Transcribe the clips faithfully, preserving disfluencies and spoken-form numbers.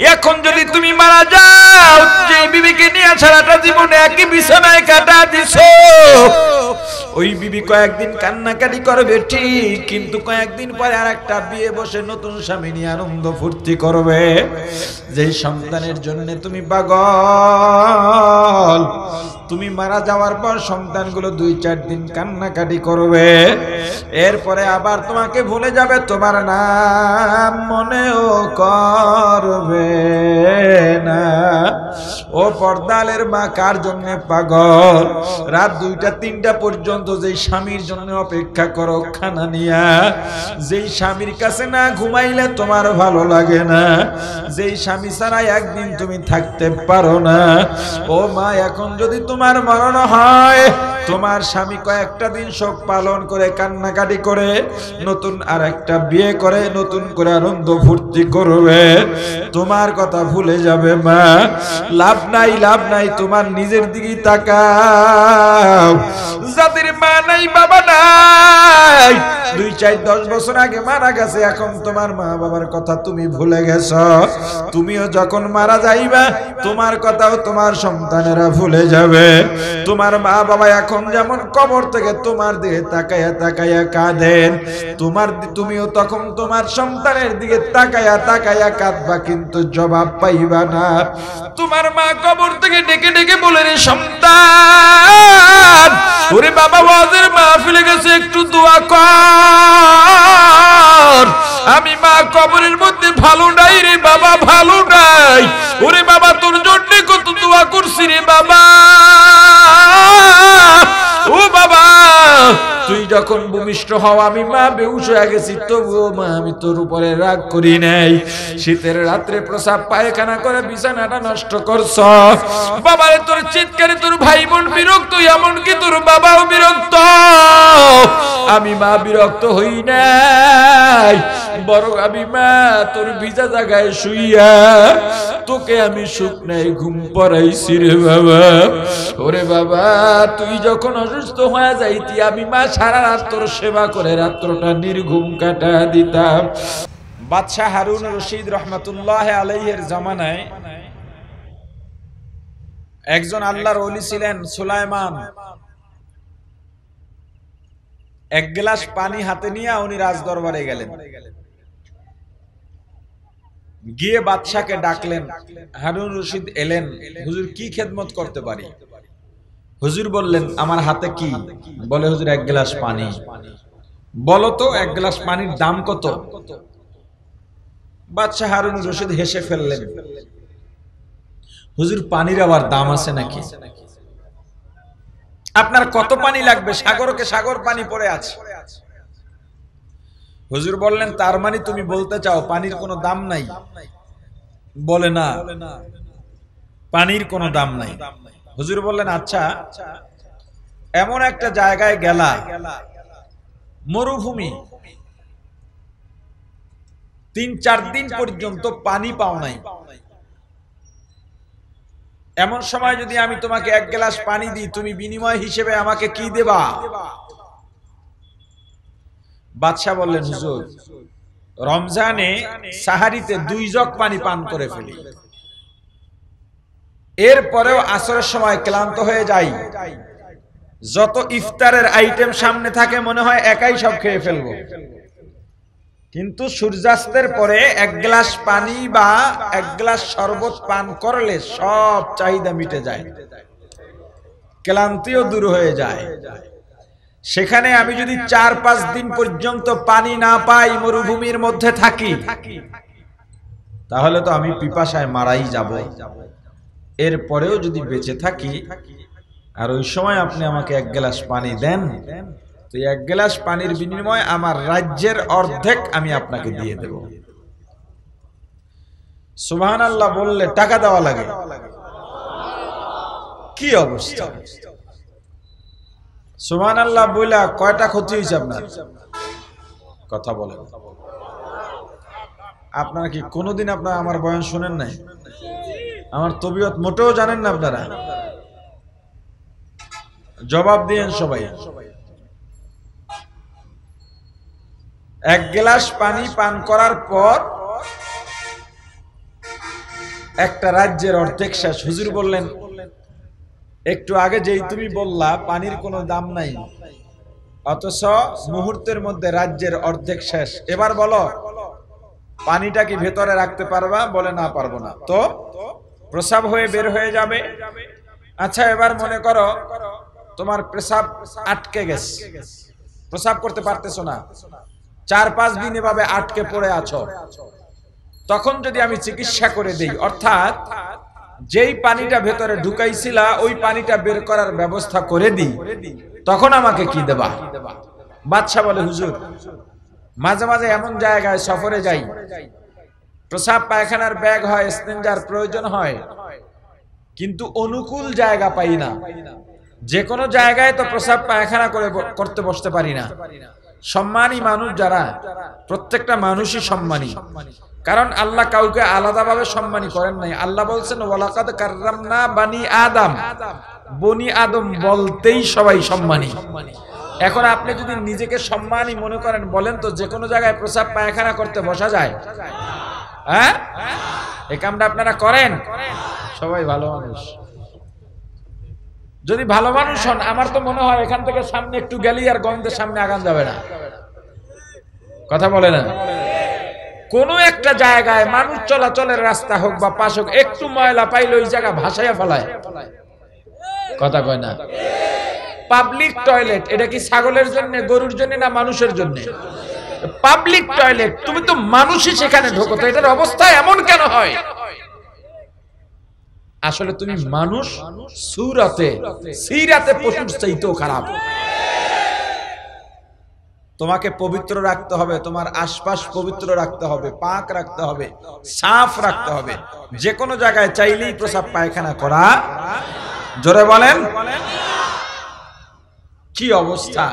मारा जाओ बीबी के निये सारा जीवन एक ही बिछानाय काटा दिछो ওই বিবি কয়েকদিন কান্নাকাটি করবে ঠিক কিন্তু কয়েকদিন পরে আরেকটা বিয়ে বসে নতুন স্বামী নিয়ে আনন্দ ফুর্তি করবে যেই সন্তানের জন্য তুমি পাগল তুমি মারা যাওয়ার পর সন্তানগুলো দুই চার দিন কান্নাকাটি করবে এরপরে আবার তোমাকে ভুলে যাবে তোমার নাম মনেও করবে না ও পর্দালের মা কার জন্য পাগল রাত দুইটা তিনটা পর্যন্ত যেই স্বামীর জন্য অপেক্ষা করো খানা নিয়া যেই স্বামীর কাছে না ঘুমাইলে তোমার ভালো লাগে না যেই স্বামী ছাড়া একদিন তুমি থাকতে পারো না ও মা এখন যদি তোমার মরণ হয় তোমার স্বামী কয়েকটা দিন শোক পালন করে কান্নাকাটি করে নতুন আরেকটা বিয়ে করে নতুন করে আনন্দ ফুর্তি করবে তোমার কথা ভুলে যাবে মা লাভ নাই লাভ নাই তোমার নিজের দিকে তাকাও যাদের মা নাই বাবা নাই দুই চার দশ বছর আগে মারা গেছে এখন তোমার মা বাবার কথা তুমি ভুলে গেছো তুমিও যখন মারা যাইবা তোমার কথাও তোমার সন্তানেরা ভুলে যাবে তোমার মা বাবা এখন যেমন কবর থেকে তোমার দিকে তাকায়া তাকায়া কাঁদেন তোমার তুমিও তখন তোমার সন্তানের দিকে তাকায়া তাকায়া কাঁদবা কিন্তু জবাব পাইবা না তোমার মা কবর থেকে ডেকে ডেকে বলে রে সন্তান ওরে বাবা ওয়াজের মাহফিলে গেছে একটু দোয়া কর আমি মা কবরের মধ্যে ভালো নাই রে বাবা ভালো নাই ওরে বাবা তোর জন্য কত দোয়া করছি রে বাবা ও বাবা তুই যখন ভূমিষ্ঠ হও আমি মা বেহুশ হয়ে গেছি তবুও মা আমি তোর উপরে রাগ করি নাই শীতের রাত্রে প্রসাব পায়খানা করে বিছানাটা নষ্ট করছ বাবারে তোর চিৎকারে তোর ভাই বোন বিরক্ত এমনকি তোর বাবাও বিরক্ত আমি মা বিরক্ত হই নাই বরং আমি মা তোর ভিজা জায়গায় শুইয়া তোকে আমি শুকনাই ঘুম পড়াইছি রে বাবা ওরে বাবা তুই যখন অসুস্থ হয়ে যাইতি আমি মা সারা রাত তোর সেবা করে রাত্রটা নির্ঘুম কাটা দিতাম বাদশাহ হারুন রশিদ রহমাতুল্লাহ আলাইহির জামানায় একজন আল্লাহর ওলি ছিলেন সুলাইমান এক গ্লাস পানি হাতে নিয়ে উনি রাজদরবারে গেলেন গিয়ে বাদশাকে ডাকলেন হারুন রশিদ এলেন হুজুর কি খেদমত করতে পারি হুজুর বললেন আমার হাতে কি বলে হুজুর এক গ্লাস পানি বলো তো এক গ্লাস পানির দাম কত বাদশাহ হারুন রশিদ হেসে ফেললেন হুজুর পানির আবার দাম আছে নাকি আপনার কত পানি লাগবে সাগরকে সাগর পানি পড়ে আছে হুজুর বললেন তার মানে তুমি বলতে চাও পানির কোনো দাম নাই বলে না পানির কোনো দাম নাই হুজুর বললেন আচ্ছা এমন একটা জায়গায় গেলা মরুভূমি তিন চার দিন পর্যন্ত পানি পাও নাই এমন সময় যদি আমি তোমাকে এক গ্লাস পানি দিই তুমি বিনিময় হিসেবে আমাকে কি দেবা বাদশা বললেন হুজুর রমজানে সাহারিতে দুই জগ পানি পান করে ফেলি এরপরেও আসরের সময় ক্লান্ত হয়ে যাই যত ইফতারের আইটেম সামনে থাকে মনে হয় একাই সব খেয়ে ফেলবো কিন্তু সূর্যাস্তের পরে এক গ্লাস পানি বা এক গ্লাস শরবত পান করলে সব চাহিদা মিটে যায় ক্লান্তিও দূর হয়ে যায় সেখানে আমি যদি চার পাঁচ দিন পর্যন্ত পানি না পাই মরুভূমির মধ্যে থাকি তাহলে তো আমি পিপাসায় মারাই যাব এরপরেও যদি বেঁচে থাকি আর ওই সময় আপনি আমাকে এক গ্লাস পানি দেন তো এক গ্লাস পানির বিনিময়ে আমার রাজ্যের অর্ধেক আমি আপনাকে দিয়ে দেব সুবহানাল্লাহ বললে টাকা দেওয়া লাগে কি অবস্থা সুবহানাল্লাহ বইলা কয়টা ক্ষতি হয়েছে আপনার কথা বলেন আপনারা কি কোনোদিন আপনারা আমার বয়ান শুনেন নাই আমার তবিয়ত মোটেও জানেন না আপনারা জবাব দিয়েন সবাই এক গ্লাস পানি পান করার পর একটা রাজ্যের অর্ধেক শেষ। হুজুর বললেন একটু আগে যেই তুমি বললা পানির কোনো দাম নাই, অথচ মুহূর্তের মধ্যে রাজ্যের অর্ধেক শেষ। এবার বলো পানিটা কি ভেতরে রাখতে পারবা? বলে না পারবো না। তো প্রসাব হয়ে বের হয়ে যাবে। আচ্ছা এবার মনে করো তোমার প্রসাব আটকে গেছে, প্রসাব করতে পারতেছো না, চার পাঁচ দিন এভাবে আটকে পড়ে আছো, তখন যদি আমি চিকিৎসা করে দেই, অর্থাৎ যেই পানিটা ভেতরে ঢুকাইছিলা ওই পানিটা বের করার ব্যবস্থা করে দিই, তখন আমাকে কি দেবা? বাদশা বলে হুজুর মাঝে মাঝে এমন জায়গায় সফরে যাই, প্রসাব পায়খানার ব্যাগ হয়, স্তেঞ্জার প্রয়োজন হয়, কিন্তু অনুকূল জায়গা পাই না। যে কোনো জায়গায় তো প্রসাব পায়খানা করে করতে বসতে পারি না। সম্মানী মানুষ যারা, প্রত্যেকটা মানুষই সম্মানী, কারণ আল্লাহ কাউকে আলাদাভাবে সম্মানী করেন নাই। আল্লাহ বলছেন ওয়ালাকাদ কাররামনা বানি আদম, বনি আদম বলতেই সবাই সম্মানী। এখন আপনি যদি নিজেকে সম্মানী মনে করেন, বলেন তো যে কোনো জায়গায় প্রসাব পায়খানা করতে বসা যায়? হ্যাঁ, এই কামটা আপনারা করেন? সবাই ভালো মানুষ। যদি ভালো মানুষ হন, আমার তো মনে হয় এখান থেকে সামনে একটু গেলেই আর গন্ধের সামনে আগান যাবে না। কথা বলে না? কোন একটা জায়গায় মানুষ চলাচলের রাস্তা হোক বা পাশ হোক, একটু ময়লা পাইলে ওই জায়গা ভাসাইয়া ফেলায়। কথা কয় না? পাবলিক টয়লেট, এটা কি ছাগলের জন্য, গরুর জন্য, না মানুষের জন্য? পাবলিক টয়লেট, তুমি তো মানুষই সেখানে ঢোকো, তো এটার অবস্থা এমন কেন হয়? আসলে তুমি মানুষ সুরাতে সিরাতে পশুর চাইতেও খারাপ। তোমাকে পবিত্র রাখতে হবে, তোমার আশপাশ পবিত্র রাখতে হবে, পাক রাখতে হবে, সাফ রাখতে হবে। যে কোনো জায়গায় চাইলেই প্রসাব পায়খানা করা। জোরে বলেন কি অবস্থা!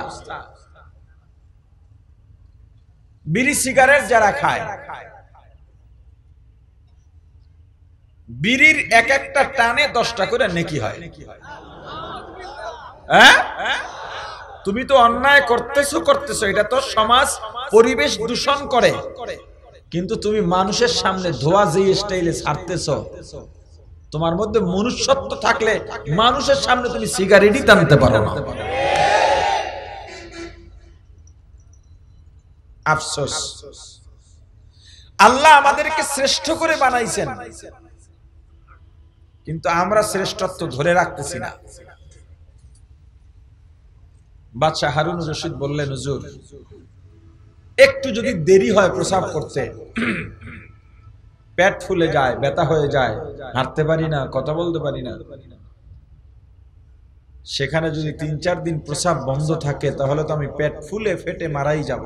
বিড়ি সিগারেট যারা খায়, বিড়ির এক একটা টানে দশটা করে নেকি হয়। হ্যাঁ, তুমি তো অন্যায় করতেছো করতেছো এটা তো সমাজ পরিবেশ দূষণ করে, কিন্তু তুমি মানুষের সামনে ধোয়া যে স্টাইলে ছাড়তেছো, তোমার মধ্যে মনুষ্যত্ব থাকলে মানুষের সামনে তুমি সিগারেটই টানতে পারো না। আফসোস, আল্লাহ আমাদেরকে শ্রেষ্ঠ করে বানাইছেন, কিন্তু আমরা শ্রেষ্ঠত্ব ধরে রাখতেছি না। বাদশা হারুন রশিদ বললেন হুজুর একটু যদি দেরি হয় প্রসাব করতে, পেট ফুলে যায়, ব্যথা হয়ে যায়, হাঁটতে পারি না, কথা বলতে পারি না, সেখানে যদি তিন চার দিন প্রসাব বন্ধ থাকে তাহলে তো আমি পেট ফুলে ফেটে মারাই যাব।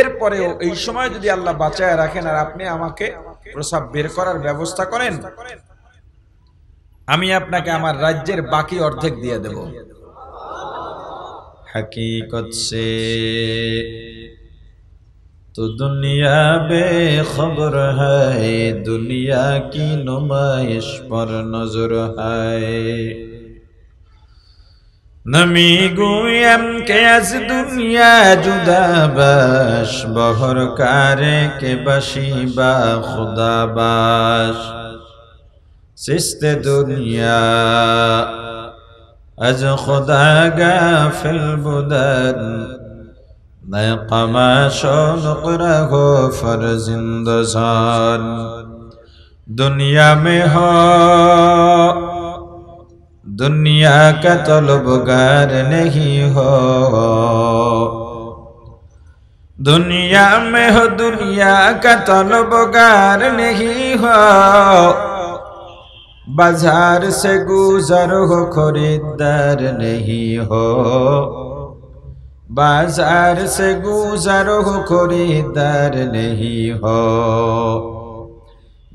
এরপরেও এই সময় যদি আল্লাহ বাঁচায় রাখেন আর আপনি আমাকে প্রসাব বের করার ব্যবস্থা করেন, আমি আপনাকে আমার রাজ্যের বাকি অর্ধেক দিয়ে দেব। हकीकत से तो दुनिया बेखबर है, दुनिया की नुमाइश पर नजर है। नमी गुयम के अज दुनिया जुदा बश, बहर कारे के बशीबा खुदा बश। सिस्त दुनिया अज खुदा गाफिल बुदन, नय कमाशोन रहो फरजिंदसान। दुनिया में हो दुनिया का तलबगार नहीं हो, दुनिया में हो दुनिया का तलबगार नहीं हो। बाजार से गुजर हो खरीदार नहीं हो, बाजार से गुजर हो खरीदार नहीं हो।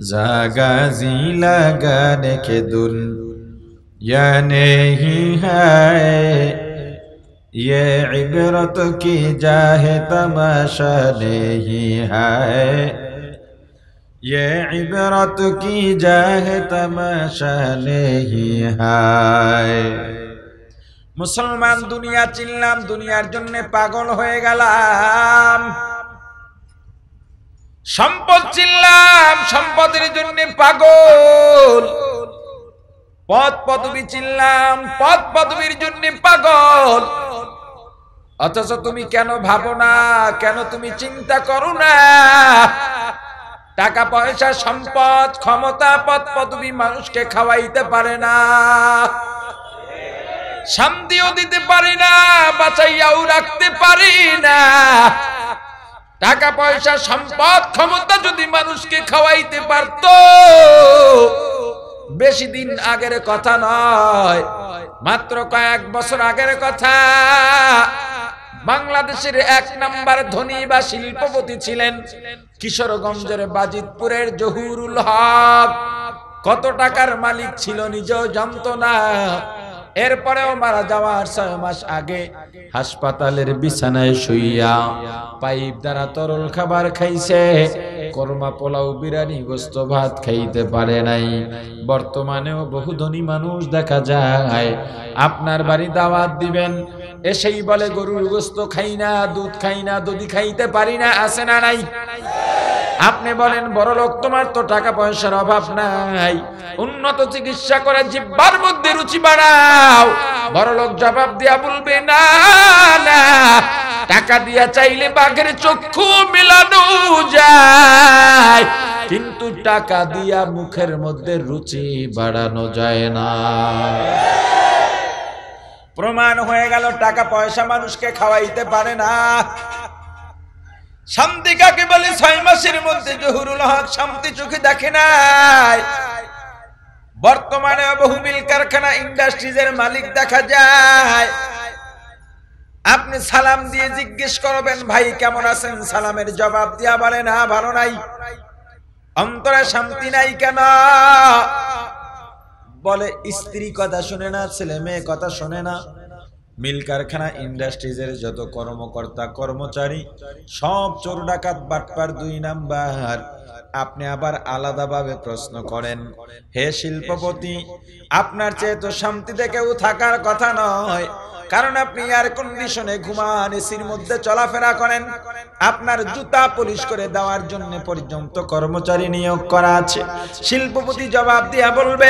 जागाजी लगाने के दुन या नहीं है, ये इबरत की जाहे तमाशा नहीं है, ये इबरत की जाहे तमाशा नहीं है। मुसलमान दुनिया चिल्लाम, दुनियार जन्ने पागल হয়ে গেলাম। সম্পদ চিল্লাম, সম্পদ সম্পদের জন্য পাগল, পদ পদবি চিনলাম, পদ পদবির জন্য পাগল। অথচ তুমি কেন ভাবো না, কেন তুমি চিন্তা করো না? টাকা পয়সা, সম্পদ, ক্ষমতা, পদ পদবি মানুষকে খাওয়াইতে পারে না, শান্তিও দিতে পারে না, বাঁচাইয়াও রাখতে পারে না। টাকা পয়সা, সম্পদ, ক্ষমতা যদি মানুষকে খাওয়াইতে পারত, বেশি দিন আগের কথা নয়, মাত্র কয়েক বছর আগের কথা, বাংলাদেশের এক নাম্বার ধনী বা শিল্পপতি ছিলেন কিশোরগঞ্জের বাজিতপুরের জহুরুল হক। কত টাকার মালিক ছিল নিজেও জানত না। এরপরেও মারা যাওয়ার ছয় মাস আগে হাসপাতালের বিছানায় শুইয়া পাইপ দ্বারা তরল খাবার খাইছে, করমা, পোলাও, বিরিয়ানি, গোস্ত ভাত খাইতে পারে নাই। বর্তমানেও বহু ধনী মানুষ দেখা যায়, আপনার বাড়ি দাওয়াত দিবেন, এসেই বলে গরুর গোস্ত খাই না, দুধ খাই না, দুধি খাইতে পারি না। আসে না নাই? আপনি বলেন বড় লোক, তোমার তো টাকা পয়সার অভাব নাই, উন্নত চিকিৎসা করে জিহ্বার মধ্যে রুচি বাড়াও। বড় লোক জবাব দিয়া বলবে না না, টাকা দিয়া চাইলে বাঘের চক্ষু মেলানো যায়, কিন্তু টাকা দিয়া মুখের মধ্যে রুচি বাড়ানো যায় না। প্রমাণ হয়ে গেল টাকা পয়সা মানুষকে খাওয়াইতে পারে না। শান্তি কাকে বলে? ছয় মাসের মধ্যে জহুরুল হক শান্তি চোখে দেখে নাই। বর্তমানে বহু মিল কারখানা, ইন্ডাস্ট্রিজের মালিক দেখা যায়। আপনি সালাম দিয়ে জিজ্ঞেস করবেন ভাই কেমন আছেন, সালামের জবাব দিয়া বলে না ভালো নাই, অন্তরে শান্তি নাই। কেন বলে? স্ত্রী কথা শুনে না, ছেলে মেয়ে কথা শুনে না। মিল কারখানা, ইন্ডাস্ট্রিজের যত কর্মকর্তা কর্মচারী সব চোর ডাকাত বাটপার দুই নাম্বার। আপনি আবার আলাদাভাবে প্রশ্ন করেন, হে শিল্পপতি, আপনার চেয়ে তো শান্তিতে কেউ থাকার কথা নয়, কারণ আপনি এয়ার কন্ডিশনে ঘুমান, এসির মধ্যে চলাফেরা করেন, আপনার জুতা পলিশ করে দেওয়ার জন্য পর্যন্ত কর্মচারী নিয়োগ করা আছে। শিল্পপতি জবাব দিয়া বলবে,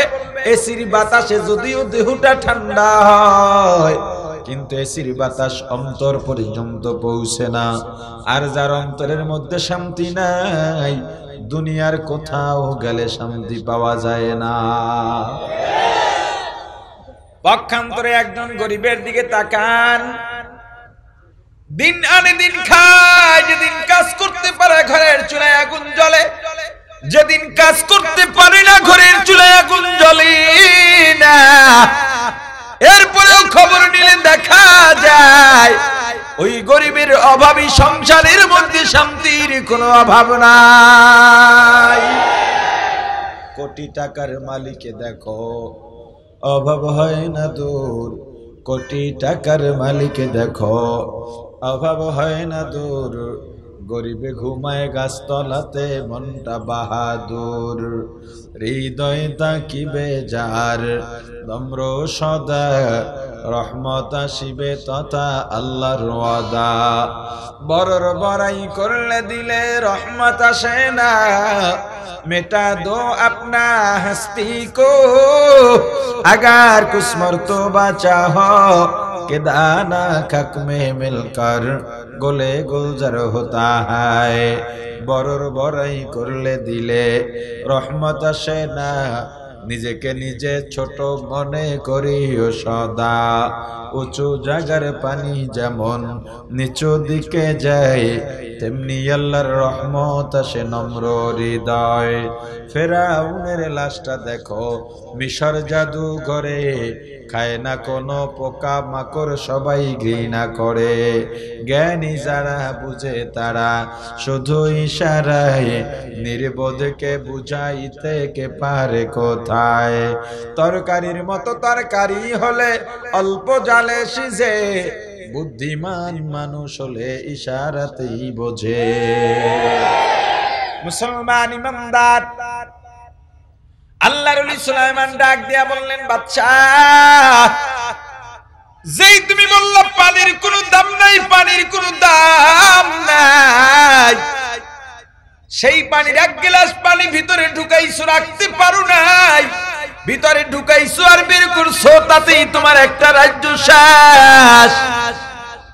এসির বাতাসে যদিও দেহটা ঠান্ডা হয়, কিন্তু এসির বাতাস অন্তর পর্যন্ত পৌঁছে না। আর যার অন্তরের মধ্যে শান্তি নাই, দুনিয়ার কোথাও গেলে শান্তি পাওয়া যায় না। পক্ষান্তরে একজন গরিবের দিকে তাকান, দিন আনে দিন খায়, যেদিন কাজ করতে পারে ঘরের চুলায় আগুন জ্বলে, যেদিন কাজ করতে পারে না ঘরের চুলায় আগুন জ্বলে না। এরপরেও খবর নিলে দেখা যায় ওই গরিবের অভাবী সংসারের মধ্যে শান্তির কোনো অভাব নাই। কোটি টাকার মালিককে দেখো অভাব হয় না দূর, কোটি টাকার মালিককে দেখো অভাব হয় না দূর, গরিবে ঘুমায় গাছতলাতে মনটা বাহাদুর, হৃদয় তাকিবে যার নম্র সদা, রহমত আসিবে তথা আল্লাহর ওয়াদা। বড়র বড়াই করলে দিলে রহমত আসে না, মেটা দো আপনা হস্তি কো আগার কুসমর তো বাঁচা কেদানা খাক মে মিলকর গোলে গুলজার হতা হায়। বড়র বড়াই করলে দিলে রহমত আসে না, নিজেকে নিজে ছোট মনে করিও সদা, উঁচু জায়গার পানি যেমন নিচু দিকে যায়, তেমনি আল্লাহর রহমত আসে নম্র হৃদয়। ফেরাউনের লাশটা দেখো মিশর জাদু করে, খায় না কোনো পোকা মাকড়, সবাই ঘৃণা করে, জ্ঞানী যারা বুঝে তারা শুধু ইশারায়, নির্বোধকে বুঝাইতে কে পারে কোথায়। তরকারির মতো তরকারি হলে অল্প জালে সিজে, বুদ্ধিমান মানুষ হলে ইশারাতেই বোঝে। মুসলমান ইমানদার আল্লাহর ওলি সুলাইমান ডাক দিয়া বললেন, বাচ্চা, যেই তুমি বললা পানির কোনো দাম নাই, পানির কোনো দাম নাই, সেই পানির এক গ্লাস পানি ভিতরে ঢুকাইছো রাখতে পারো নাই, ভিতরে ঢুকাইছো আর বের করছো, তাতেই তোমার একটা রাজ্য শাস।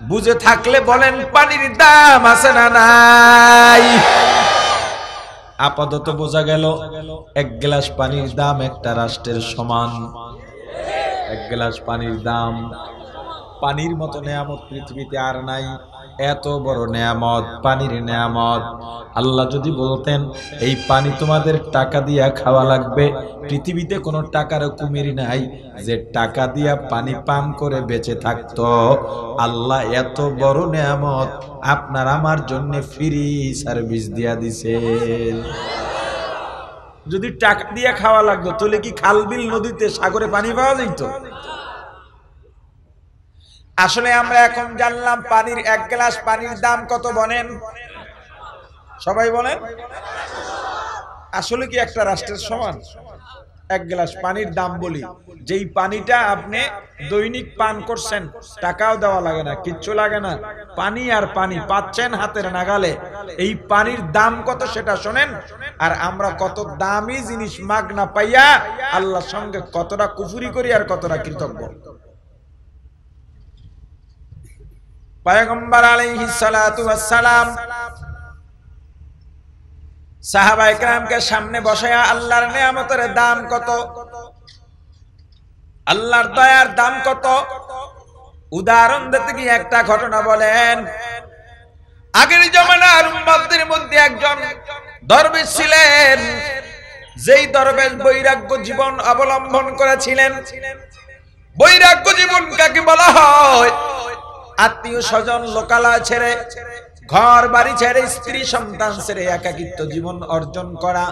বুঝে থাকলে বলেন পানির দাম আছে না নাই? আপাতত বোঝা গেল এক গ্লাস পানির দাম একটা রাষ্ট্রের সমান। এক গ্লাস পানির দাম, পানির মতো নেয়ামত পৃথিবীতে আর নাই, এত বড় নেয়ামত পানির নেয়ামত। আল্লাহ যদি বলতেন এই পানি তোমাদের টাকা দিয়া খাওয়া লাগবে, পৃথিবীতে কোনো টাকার কুমির নাই যে টাকা দিয়া পানি পান করে বেঁচে থাকতো। আল্লাহ এত বড় নেয়ামত আপনার আমার জন্য ফ্রি সার্ভিস দিয়া দিছেন। যদি টাকা দিয়া খাওয়া লাগতো তাহলে কি খালবিল নদীতে সাগরে পানি পাওয়া যেত? আসলে আমরা এখন জানলাম পানির এক গ্লাস পানির দাম কত। বলেন সবাই, বলেন আসলে কি একটা রাষ্ট্রের সমান? এক গ্লাস পানির দাম বলি, যেই পানিটা আপনি দৈনিক পান করছেন, টাকাও দেওয়া লাগে না, কিচ্ছু লাগে না, পানি আর পানি পাচ্ছেন হাতের নাগালে, এই পানির দাম কত সেটা শোনেন। আর আমরা কত দামি জিনিস মাগ না পাইয়া আল্লাহর সঙ্গে কতটা কুফুরি করি আর কতটা কৃতজ্ঞ। পয়গম্বর আলাইহিস সালাতু ওয়াস সালাম সাহাবায়ে কেরামকে সামনে বসায়া আল্লাহর নিয়ামতের দাম কত, আল্লাহর দয়ার দাম কত উদাহরণ দিতে গিয়ে একটা ঘটনা বলেন। আগের জমানার উম্মতদের মধ্যে একজন দরবেশ ছিলেন, যেই দরবেশ বৈরাগ্য জীবন অবলম্বন করেছিলেন। বৈরাগ্য জীবন কাকে বলা হয়? আত্মীয় স্বজন লোকালা ছেড়ে, ঘর বাড়ি ছেড়ে, স্ত্রী সন্তান ছেড়ে একাকিত্ব জীবন অর্জন করা।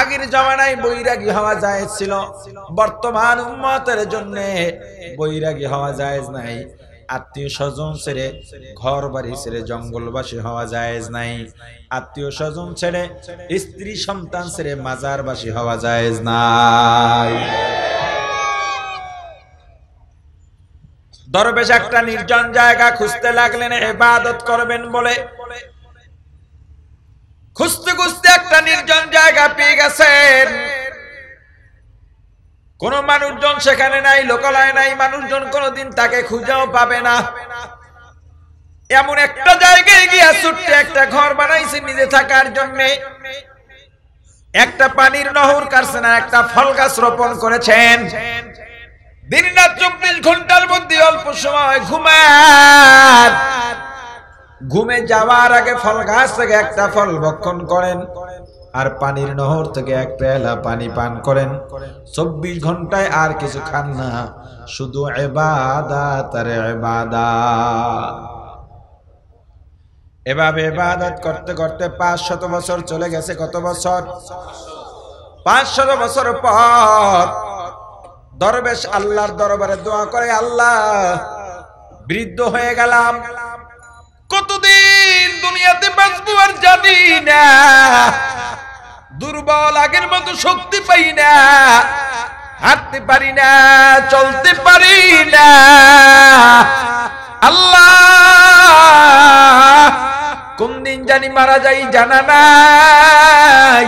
আগের জমানায় বৈরাগী হওয়া জায়েজ ছিল, বর্তমান উম্মতের জন্য বৈরাগী হওয়া জায়েজ নাই। আত্মীয় স্বজন ছেড়ে, ঘর বাড়ি ছেড়ে জঙ্গলবাসী হওয়া জায়েজ নাই। আত্মীয় স্বজন ছেড়ে, স্ত্রী সন্তান ছেড়ে মাজারবাসী হওয়া জায়েজ নাই। দরবেশ একটা নির্জন জায়গা খুঁজতে লাগলেন ইবাদত করবেন বলে। খুঁজতে খুঁজতে একটা নির্জন জায়গা পেয়ে গেছেন, কোন মানুষজন সেখানে নাই, লোকালয় নাই, মানুষজন কোনদিন তাকে খুঁজেও পাবে না। এমন একটা জায়গায় গিয়ে ছুটতে একটা ঘর বানাইছে নিজে থাকার জন্য। একটা পানির নহর কাটছেন আর একটা ফল গাছ রোপণ করেছেন। দিন রাত চব্বিশ ঘন্টার মধ্যে অল্প সময় ঘুমান, ঘুমে যাওয়ার আগে ফল গাছ থেকে একটা ফল ভক্ষণ করেন আর পানির নহর থেকে এক পেয়ালা পানি পান করেন। চব্বিশ ঘন্টায় আর কিছু খান না, শুধু ইবাদত আর ইবাদত। এভাবে ইবাদত করতে করতে পাঁচ শত বছর চলে গেছে। কত বছর? পাঁচ শত বছর পর দরবেশ আল্লাহর দরবারে দোয়া করে, আল্লাহ বৃদ্ধ হয়ে গেলাম, কতদিন দুনিয়াতে বাঁচবো আর জানি না, দুর্বল, আগের মতো শক্তি পাই না, হাঁটতে পারি না, চলতে পারি না। আল্লাহ কোন দিন জানি মারা যাই, জানা নাই।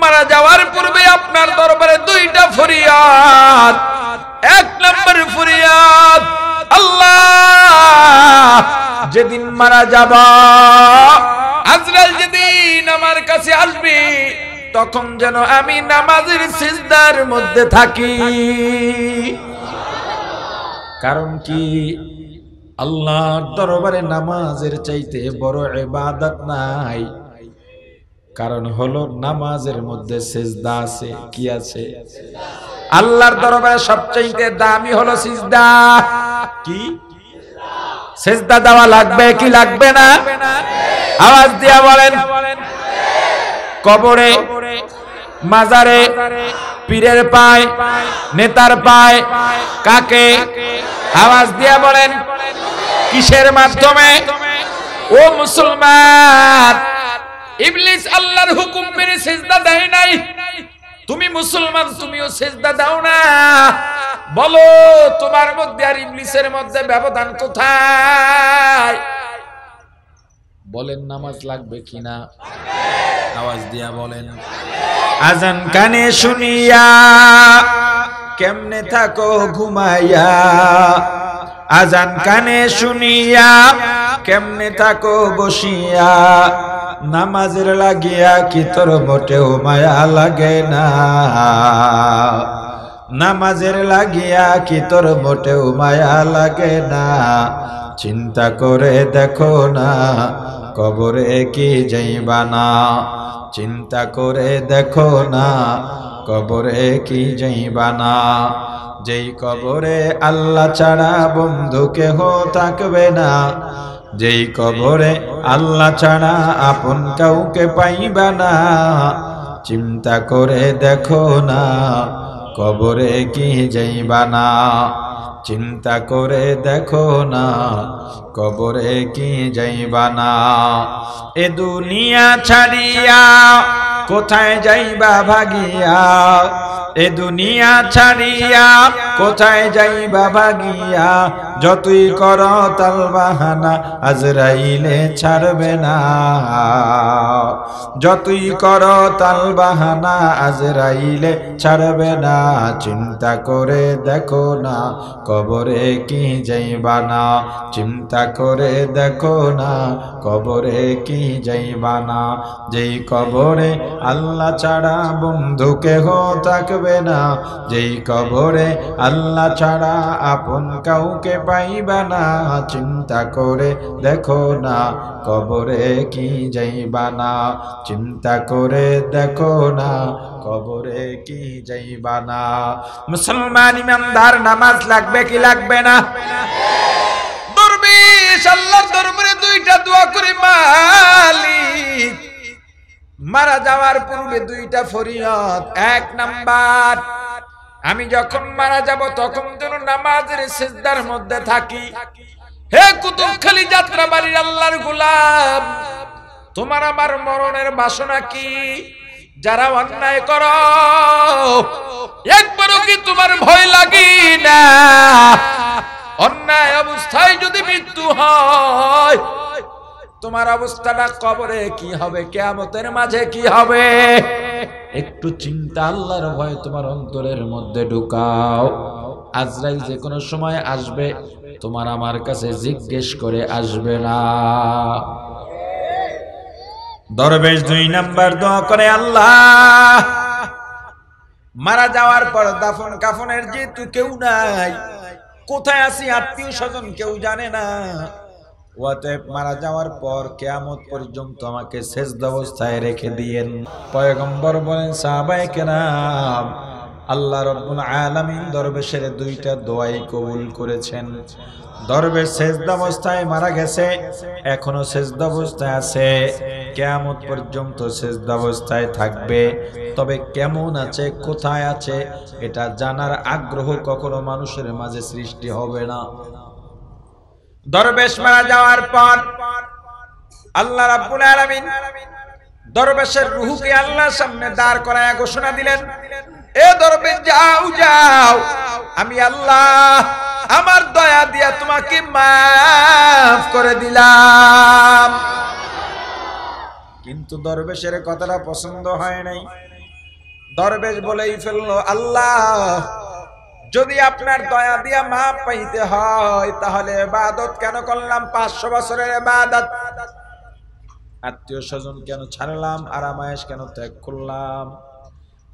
মারা যাওয়ার পূর্বে আপনার দরবারে দুইটা ফরিয়াদ। এক নম্বর ফরিয়াদ, আল্লাহ যেদিন মারা যাব, আজরাইল যেদিন আমার কাছে আসবে, তখন যেন আমি নামাজের সিজদার মধ্যে থাকি। কারণ কি? আল্লাহর দরবারে নামাজের চাইতে বড় ইবাদত নাই। কারণ হলো নামাজের মধ্যে সিজদা আছে। কি আছে? আল্লাহর দরবারে সবচেয়ে দামি হলো সিজদা। কি? সিজদা দেওয়া লাগবে কি লাগবে না? আওয়াজ দিয়া বলেন। কবরে, মাজারে, পীরের পায়, নেতার পায়, কাকে? আওয়াজ দিয়া বলেন। কিসের মাধ্যমে? ও মুসলমান, ইবলিস আল্লাহর হুকুম মেনে সিজদা দেয় নাই। তুমি মুসলমান, তুমিও সিজদা দাও না। বলো তোমার মধ্যে আর ইবলিসের মধ্যে ব্যবধান কোথায়? बोलें नामाज लागबे किना आवाज़ दिया बोलें आजान काने शुनिया केमने थाको घुमाया आजान काने शुनिया केमने थाको बसिया नामाजेर लागिया कि तोर मोटेओ माया लागे ना नामाजेर लागिया कि तोर मोटेओ माया लागे ना चिंता करे देखो ना कबरे की जाइबा ना चिंता करे देखो ना कबरे की जाइबा ना जेई कबरे आल्ला छाड़ा बंधु केउ थाकबे ना जेई कबरे आल्ला छाड़ा आपन काउके पाइबा ना चिंता करे देखो ना कबरे की जाइबा ना चिंता करे देखो ना कबरे की जाइबा ना ए दुनिया छाड़िया कोथाय जाइबा भागिया ए दुनिया छाड़िया कोथाय जाइबा भागिया जतुई करो तालबाहाना आजराइले छाड़बे ना जतुई करो तालबाहाना आजराइले छाड़बे ना चिंता करे देखो ना कबरे की जाइबा ना चिंता करे देखो ना कबरे की जाइबा ना जेई कबरे आल्ला छाड़ा बंधु केउ थाकबे ना जेई कबरे आल्ला छाड़ा आपन काउके पाइबा ना चिंता करे देखो ना कबरे की जाइबा ना चिंता करे देखो ना कबरे की जाइबा ना। मुसलमान ईमानदार नामाज लागबे कि लागबे ना दरवेश अल्लाहर दरबाরে দুইটা দোয়া করি মালিক মারা যাওয়ার পূর্বে দুইটা ফরিয়াদ এক নাম্বার আমি যখন মারা যাব তখন যেন নামাজের সিজদার মধ্যে থাকি হে কুতুবখালী যাত্রাবাড়ির আল্লাহর গোলাম তোমার আমার মরণের বাসনা কি যারা অন্যায় করো একবারও কি তোমার ভয় লাগে না অন্যায় অবস্থায় যদি মৃত্যু হয় তোমার অবস্থাটা কবরে কি হবে কিয়ামতের মাঝে কি হবে একটু চিন্তা আল্লাহর ভয় তোমার অন্তরের মধ্যে ঢুকাও আজরাইল যে কোনো সময় আসবে তোমার আমার কাছে জিজ্ঞেস করে আসবে না। দরবেশ দুই নাম্বার দোয়া করে আল্লাহ মারা যাওয়ার পর দাফন কাফনের যেহেতু কেউ নাই কোথায় আছি আত্মীয় স্বজন কেউ জানে না ওয়াতে মারা যাওয়ার পর কিয়ামত পর্যন্ত আমাকে সিজদা অবস্থায় রেখে দিয়েন। পয়গম্বর বলেন সাহাবায়ে কেরাম আল্লাহ রাব্বুল আলামিন দরবেশের দুইটা দোয়াই কবুল করেছেন। দরবেশ সিজদা অবস্থায় মারা গেছে এখনো সিজদা অবস্থায় আছে কিয়ামত পর্যন্ত সিজদা অবস্থায় থাকবে তবে কেমন আছে কোথায় আছে এটা জানার আগ্রহ কখনো মানুষের মাঝে সৃষ্টি হবে না। দরবেশ মারা যাওয়ার পর আল্লাহ রাব্বুল আলামিন দরবেশের রূহকে আল্লাহর সামনে দাঁড় করায়া ঘোষণা দিলেন এ দরবেশ যাও যাও আমি আল্লাহ আমার দয়া দিয়া তোমাকে মাফ করে দিলাম। কিন্তু দরবেশের কথাটা পছন্দ হয় নাই দরবেশ বলেই ফেললো আল্লাহ যদি আপনার দয়া দিয়া মাফ পাইতে হয় তাহলে ইবাদত কেন করলাম পাঁচশো বছরের ইবাদত আত্মীয় স্বজন কেন ছাড়লাম আরাম আয়েশ কেন ত্যাগ করলাম।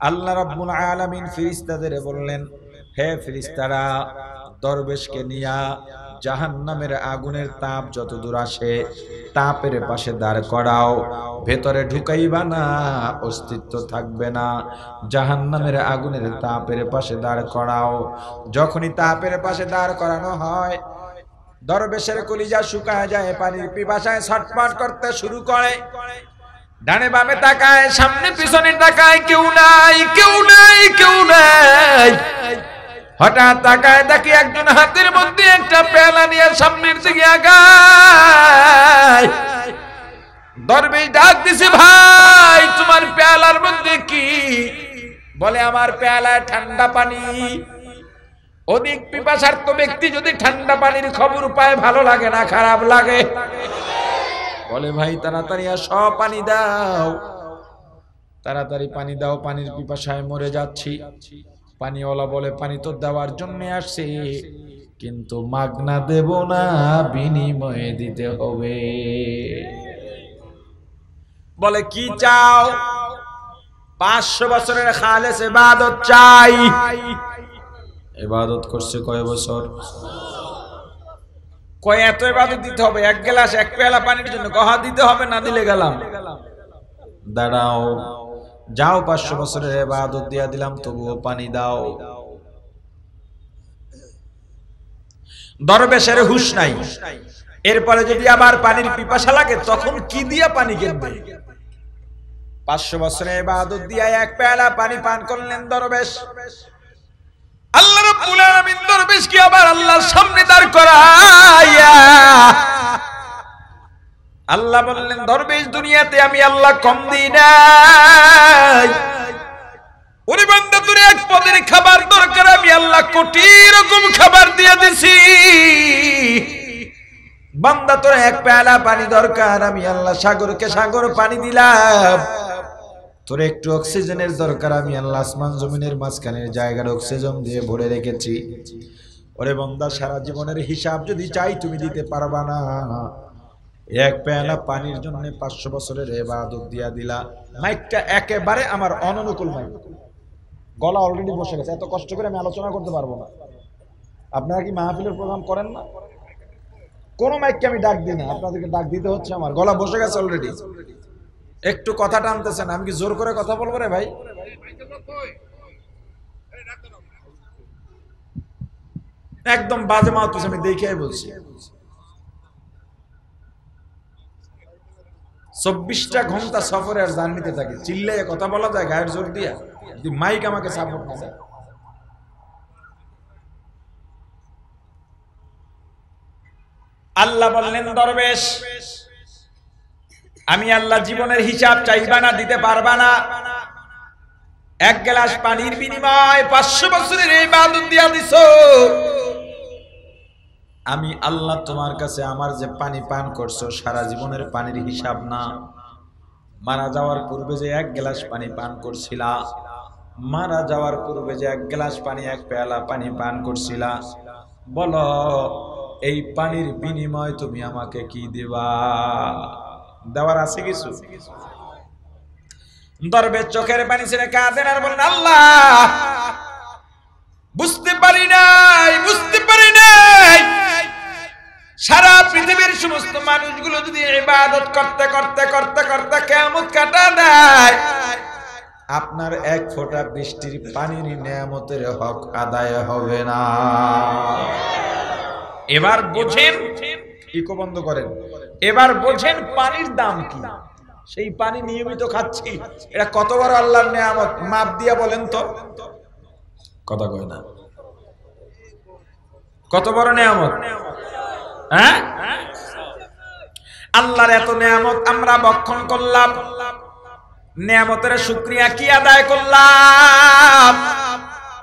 আল্লাহ রাব্বুল আলামিন ফেরেশতাদের বললেন হে ফেরেশতারা দরবেশকে নিয়া জাহান্নামের আগুনের তাপ যত দূর আসে তাপের পাশে দাঁড় করাও ভেতরে ঢুকাইবা না অস্তিত্ব থাকবে না জাহান্নামের আগুনের তাপের পাশে দাঁড় করাও। যখনই তাপের পাশে দাঁড় করানো হয় দরবেশের কলিজা শুকায় যায় পানির পিপাসায় ছটফট করতে শুরু করে ডানে বামে তাকায় সামনে পিছনে তাকায় কেউ নাই কেউ নাই কেউ নাই হঠাৎ তাকায় দেখি একজন হাতের মধ্যে একটা পেলা নিয়ে সামনের দিকে আগায় দরবেশ ডাক দিছে ভাই তোমার পেলার মধ্যে কি বলে আমার পেলায় ঠান্ডা পানি অধিক পিপাসার্ত ব্যক্তি যদি ঠান্ডা পানির খবর পায় ভালো লাগে না খারাপ লাগে बोले भाई ताड़ाताड़ी आसो पानी दाओ ताड़ाताड़ी पानी दाओ पानिर पिपासाय मरे जाच्छी। पानीवाला बोले पानी तो देवार जन्य आसछी किन्तु मागना देब ना बिनिमये दिते होबे। बोले की चाओ? पाँचशो बछरेर खालेस इबादत चाई। इबादत करछे कय बछर? কয় এত ইবাদত দিতে হবে এক গ্লাস এক পেয়ালা পানির জন্য কহা দিতে হবে না দিলে গেলাম। দাঁড়াও যাও পাঁচশো বছরের ইবাদত দিয়া দিলাম তবুও পানি দাও। দরবেশের হুঁশ নাই। এরপরে যদি আবার পানির পিপাসা লাগে তখন কি দিয়া পানি কিনবে? পাঁচশো বছরের ইবাদত দিয়া এক পেয়ালা পানি পান করলেন দরবেশ। আল্লাহ রাব্বুল আলামিন দরবেশকে আবার আল্লাহর সামনে দাঁড় করায়া আল্লাহ বললেন দরবেশ দুনিয়াতে আমি আল্লাহ কম দিই নাই। ওরে বান্দা তোর এক পদের খাবার দরকার আমি আল্লাহ কোটি রকম খাবার দিয়ে দিছি। বান্দা তোর এক পেয়ালা পানি দরকার আমি আল্লাহ সাগরকে সাগর পানি দিলাম। তোর একটু অক্সিজেনের দরকার আমি আল্লাহ আসমান জমিনের মাঝখানের জায়গার অক্সিজেন দিয়ে ভরে রেখেছি। ওরে বান্দা সারা জীবনের হিসাব যদি চাই তুমি দিতে পারবা না। এক পেয়ালা পানির জন্য পাঁচশো বছরের ইবাদত দিয়া দিলা। মাইকটা একেবারে আমার অননুকূল মাইক, গলা অলরেডি বসে গেছে, এত কষ্ট করে আমি আলোচনা করতে পারবো না। আপনারা কি মাহফিলের প্রোগ্রাম করেন না? কোনো মাইককে আমি ডাক দিই না, আপনাদেরকে ডাক দিতে হচ্ছে। আমার গলা বসে গেছে অলরেডি, একটু কথা টানতেছেন। আমি কি জোর করে কথা বলবো রে ভাই? একদম বাজে মাউথপিস আমি দেখিয়ে বলছি। চব্বিশটা ঘন্টা সফরে আর জার্নিতে থাকে, চিল্লায় কথা বলা যায় গায়ের জোর দিয়া, যদি মাইক আমাকে সাপোর্ট না দেয়। আল্লাহ বললেন দরবেশ আমি আল্লাহ জীবনের হিসাব চাইবা না, দিতে পারবা না। এক গ্লাস পানির বিনিময়ে পাঁচশো বছরের এই ইবাদত দিয়া দিছো। আমি আল্লাহ তোমার কাছে আমার যে পানি পান করছো সারা জীবনের পানির হিসাব না। মারা যাওয়ার পূর্বে যে এক গ্লাস পানি পান করছিলা, মারা যাওয়ার পূর্বে যে এক গ্লাস পানি এক পেয়ালা পানি পান করছিলা, বলো এই পানির বিনিময়ে তুমি আমাকে কি দেবা? দেওয়ার আছে কিছু? দরবেশ চোখের পানি ছেড়ে কাঁদেন আর বলেন আল্লাহ বুঝতে পারি নাই, বুঝতে পারি নাই সারা পৃথিবীর সমস্ত মানুষগুলো যদি ইবাদত করতে করতে করতে করতে কিয়ামত কাটা দেয় আপনার এক ফোঁটা বৃষ্টির পানির নিয়ামতের হক আদায় হবে না। এবার বুঝেন, ইকো বন্ধ করেন, এবার বোঝেন পানির দাম কি। সেই পানি নিয়মিত খাচ্ছি, এটা কত বড় আল্লাহর নিয়ামত। মাপ দিয়া বলেন তো, কথা কয় না, কত বড় নিয়ামত। হ্যাঁ, আল্লাহর এত নিয়ামত আমরা বক্ষণ করলাম, নিয়ামতের শুকরিয়া কি আদায় করলাম?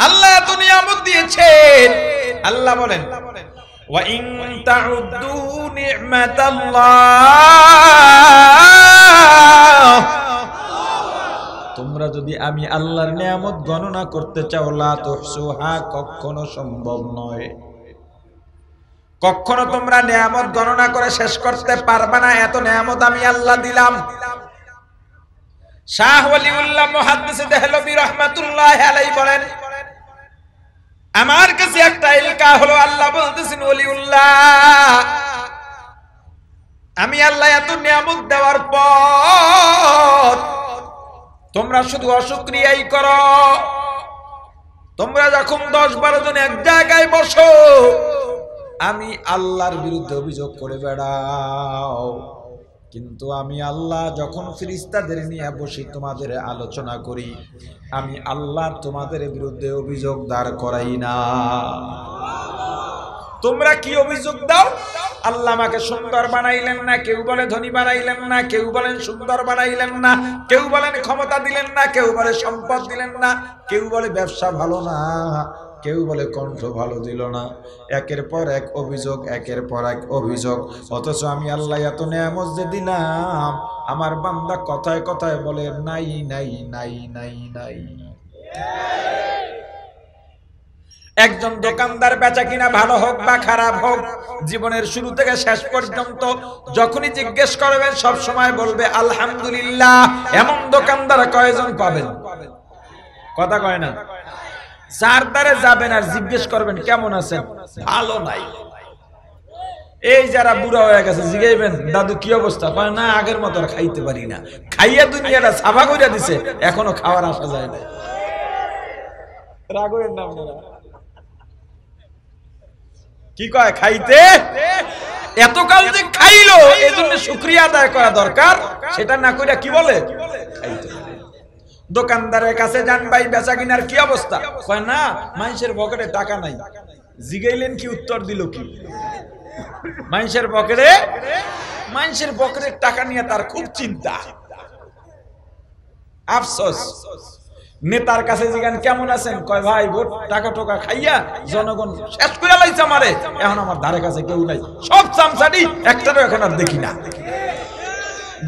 আল্লাহ এত নিয়ামত দিয়েছেন। আল্লাহ বলেন وَإِن تَعُدُّوا نِعْمَةَ اللَّهِ তোমরা যদি আমি আল্লাহর নিয়ামত গণনা করতে চাও লা তুহসুহা কখনো সম্ভব নয়। কখনো তোমরা নিয়ামত গণনা করে শেষ করতে পারবে না। এত নিয়ামত আমি আল্লাহ দিলাম। শাহ ওয়ালিউল্লাহ মুহাদ্দিস দেহলভী রাহমাতুল্লাহি আলাইহি বলেন আমার কাছে একটা এলাকা হলো আল্লাহ বলতেছেন ওলিউল্লাহ আমি আল্লাহ এত নিয়ামত দেওয়ার পর তোমরা শুধু অশুকরিয়াই করো। তোমরা যখন দশ বারো জন এক জায়গায় বসো আমি আল্লাহর বিরুদ্ধে অভিযোগ করে বেড়াও, কিন্তু আমি আল্লাহ যখন ফেরেশতাদের নিয়ে বসি তোমাদের আলোচনা করি, আমি আল্লাহ তোমাদের বিরুদ্ধে অভিযোগ দাঁড় করাই না। তোমরা কি অভিযোগ দাও? আল্লাহ আমাকে সুন্দর বানাইলেন না, কেউ বলে ধনী বানাইলেন না, কেউ বলেন সুন্দর বানাইলেন না, কেউ বলেন ক্ষমতা দিলেন না, কেউ বলে সম্পদ দিলেন না, কেউ বলে ব্যবসা ভালো না, কেউ বলে কণ্ঠ ভালো দিল না, একের পর এক অভিযোগ একের পর এক অভিযোগ। অথচ আমি আল্লাহ এত নিয়ামত যে দিলাম, আমার বান্দা কথায় কথায় বলে নাই নাই নাই নাই নাই। একজন দোকানদার বেচা কিনা ভালো হোক বা খারাপ হোক, জীবনের শুরু থেকে শেষ পর্যন্ত যখনই জিজ্ঞেস করবেন সব সময় বলবে আলহামদুলিল্লাহ। এমন দোকানদার কয়জন পাবেন? কথা কয় না। যার দ্বারে যাবেন আর জিজ্ঞেস করবেন কেমন আছেন, ভালো নাই। এই যারা বুড়া হয়ে গেছে জিগাইবেন দাদু কি অবস্থা, কয় না আগের মতো আর খাইতে পারি না, খাইয়া দুনিয়াটা সাফা কইরা দিছে, এখনো খাওয়ার আসা যায় না। রাগ করেন না আপনারা, কি কয় খাইতে এতকাল যে খাইলো এজন্য শুকরিয়া আদায় করা দরকার, সেটা না কইরা কি বলে খাইতে। দোকানদারের কাছে যান, ভাই বেচা কিনার কি অবস্থা, কয় না মানুষের পকেটে টাকা নাই। জিগাইলেন কি উত্তর দিল, কি মানুষের পকেটে মানুষের পকেটে টাকা নিয়ে তার খুব চিন্তা আফসোস। নেতার কাছে জিগান কেমন আছেন, কয় ভাই ভোট টাকা টোকা খাইয়া জনগণ শেষ করে লাইছে আমারে, এখন আমার ধারে কাছে কেউ নাই, সব চামচাটি একটারও এখন আর দেখি না।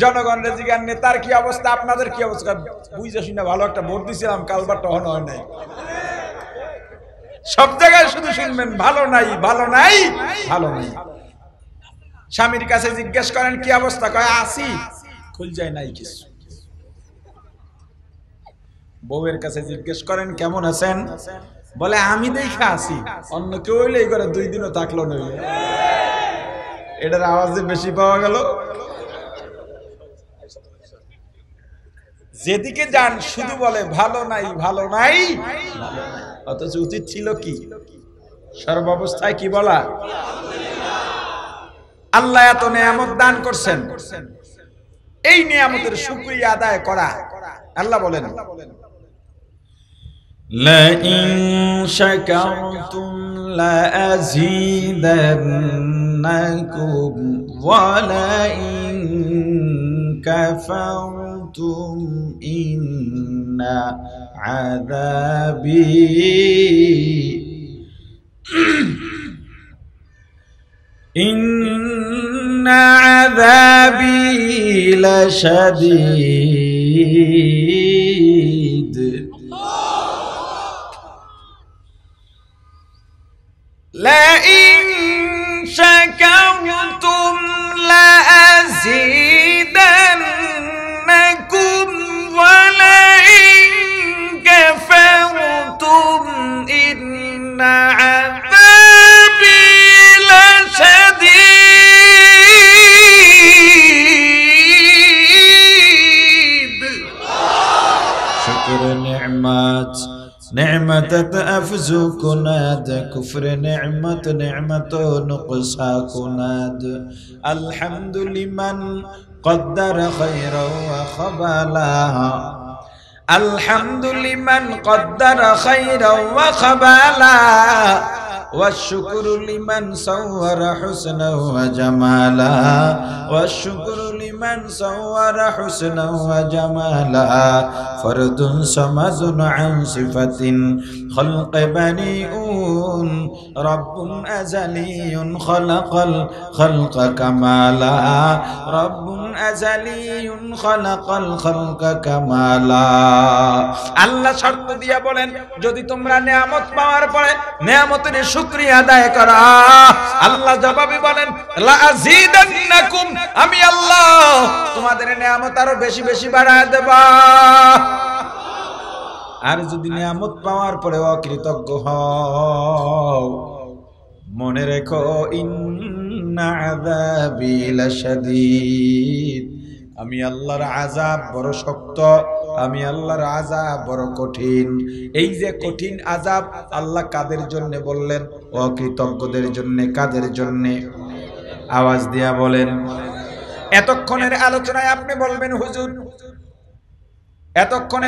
জনগণের জিগান নেতার কি অবস্থা, আপনাদের কি অবস্থা, বুঝে শুনে ভালো একটা ভোট দিয়েছিলাম কালবার টহন হয় নাই। সব জায়গায় শুধু শুনবেন ভালো নাই ভালো নাই ভালো নাই। স্বামীর কাছে জিজ্ঞেস করেন কি অবস্থা, কয় আসি খুল যায় নাই কিছু। বউয়ের কাছে জিজ্ঞেস করেন কেমন আছেন, বলে আমি দেখে আসি, অন্য কেউ হইলে এই করে দুই দিনও থাকলো নইলে। এটার আওয়াজে বেশি পাওয়া গেল। যেদিকে যান শুধু বলে ভালো নাই ভালো নাই। অথচ উচিত ছিল কি সর্বাবস্থায় কি বলা। আল্লাহ এত নিয়ামত দান করছেন, এই নিয়ামতের শুকরিয়া আদায় করা। আল্লাহ বলেন লা ইন শাকারতুম লা আযীদান্নাকুম ওয়া লা ইন কাফারতুম ইন্না আযাবী ইন্না আযাবী লাশাদীদ। لئن شكرتم لأزيدنكم ولئن كفرتم إن عذابي لشديد. شكر نعمات نعمتت أفزو كناد كفر نعمت نعمت نقصا كناد. الحمد لمن قدر خيرا وخبالا الحمد لمن قدر خيرا وخبالا والشكر لمن صور حسنا وجمالا والشكر لمن صور حسنا وجمالا. فرد صمد عن صفة خلق بنيئون رب أزلي خلق الخلق كمالا رب أزلي خلق الخلق كمالا. الله شرط ديا بولن যদি তোমরা নিয়ামত পাওয়ার পরে নিয়ামতের শুকরিয়া আদায় করা। আল্লাহ জবাবে বলেন লা আযীদান্নাকুম, আমি আল্লাহ তোমাদের নিয়ামত আরো বেশি বেশি বাড়ায় দেব। আর যদি নিয়ামত পাওয়ার পরে অকৃতজ্ঞ হও মনে রেখো ইন্না আযাবি লাশাদীদ, আমি আল্লাহর আযাব বড় শক্ত, আমি আল্লাহর আযাব বড় কঠিন। এই যে কঠিন আযাব আল্লাহ কাদের জন্য বললেন, অকৃতজ্ঞদের জন্য। কাদের জন্য, আওয়াজ দিয়া বলেন। এতক্ষণের আলোচনায় আপনি বলবেন হুজুর এতক্ষণে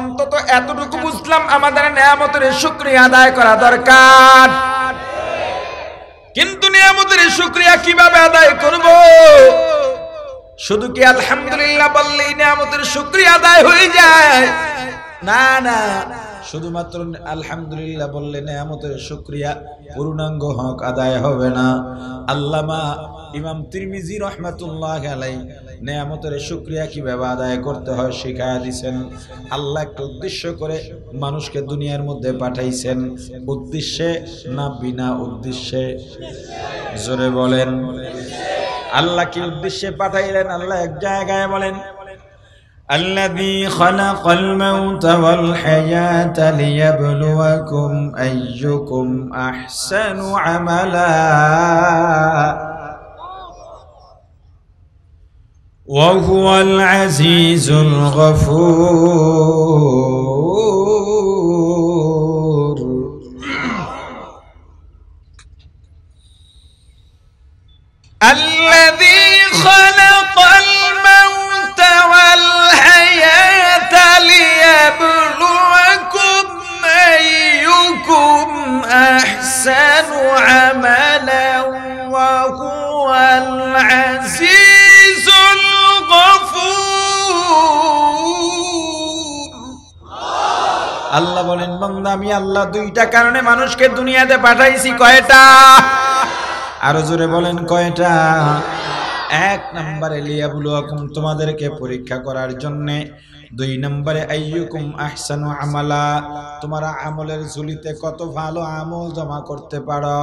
অন্তত এতটুকু বুঝলাম আমাদের নিয়ামতের শুকরিয়া আদায় করা দরকার, কিন্তু নিয়ামতের শুকরিয়া কিভাবে আদায় করব। শুধু কি আলহামদুলিল্লাহ বললেই নিয়ামতের শুকরিয়া আদায় হয়ে যায়? না না, शुधुमात्र आलহামদুলিল্লাহ बोलले नेयामतेर शुक्रिया पूर्णांग हक आदाय होबे ना। আল্লামা ইমাম তিরমিজি রহমাতুল্লাহি আলাইহি নেয়ামতের শুকরিয়া কিভাবে আদায় করতে হয় শিখায়া দিয়েছেন। আল্লাহ একটা উদ্দেশ্য করে মানুষকে দুনিয়ার মধ্যে পাঠাইছেন, উদ্দেশ্যে না বিনা উদ্দেশ্যে? জোরে বলেন আল্লাহ কি উদ্দেশ্যে পাঠাইলেন? আল্লাহ এক জায়গায় বলেন الذي خلق الموت والحياة ليبلوكم أيكم أحسن عملا وهو العزيز الغفور الذي خلق الموت والحياة ليبلوكم أيكم أحسن عملا وهو العزيز الغفور আল্লাহ বলেন বান্দা আমি আল্লাহ দুইটা কারণে মানুষকে দুনিয়াতে পাঠাইছি। কয়টা? আরো জোরে বলেন কয়টা? এক নম্বরে লিয়াবলুয়াকুম তোমাদেরকে পরীক্ষা করার জন্য, দুই নম্বরে আইয়ুকুম আহসানু আমালা তোমরা আমলের ঝুলিতে কত ভালো আমল জমা করতে পারো,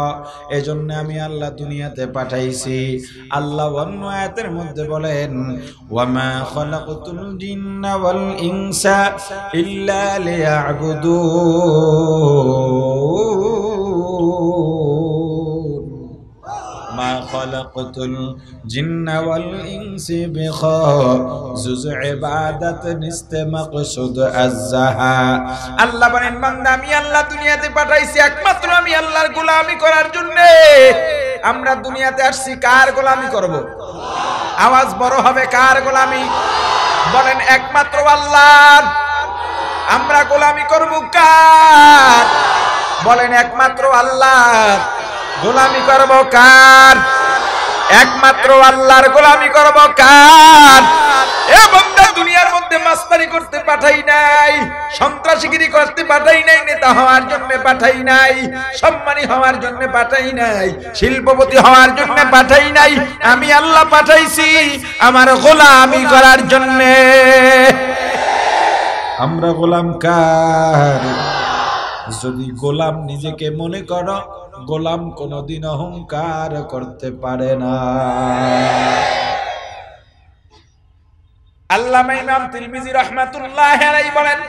এজন্য আমি আল্লাহ দুনিয়াতে পাঠাইছি। আল্লাহ অন্য আয়াতের মধ্যে বলেন ওয়ামা খালাকতুল জিন্না ওয়াল ইনসা ইল্লা লিয়াবুদুন خلقت الجن والإنس بخا جزء عبادة است مقصود الزها الله বলেন বান্দা আমি আল্লাহ দুনিয়াতে পাঠাইছি একমাত্র আমি আল্লাহর গোলামি করার জন্য। আমরা দুনিয়াতে আসছি কার গোলামি করব? আওয়াজ বড় হবে কার গোলামি? বলেন একমাত্র আল্লাহর। আমরা গোলামি করব কার? বলেন একমাত্র আল্লাহর। গোলামি করব কার? একমাত্র আল্লাহর গোলামি করব কার? এ বান্দা দুনিয়ার মধ্যে মাস্তানি করতে পাঠাই নাই, সন্ত্রাসীগিরি করতে পাঠাই নাই, নেতা হওয়ার জন্য পাঠাই নাই, সম্মানী হওয়ার জন্য পাঠাই নাই, শিল্পপতি হওয়ার জন্য পাঠাই নাই। আমি আল্লাহ পাঠাইছি আমার গোলামি করার জন্য। আমরা গোলাম কার? যদি গোলাম নিজেকে মনে করো গোলাম কোনদিন অহংকার করতে পারে না। আল্লামা ইমাম তিরমিজি রাহমাতুল্লাহি আলাইহি বলেন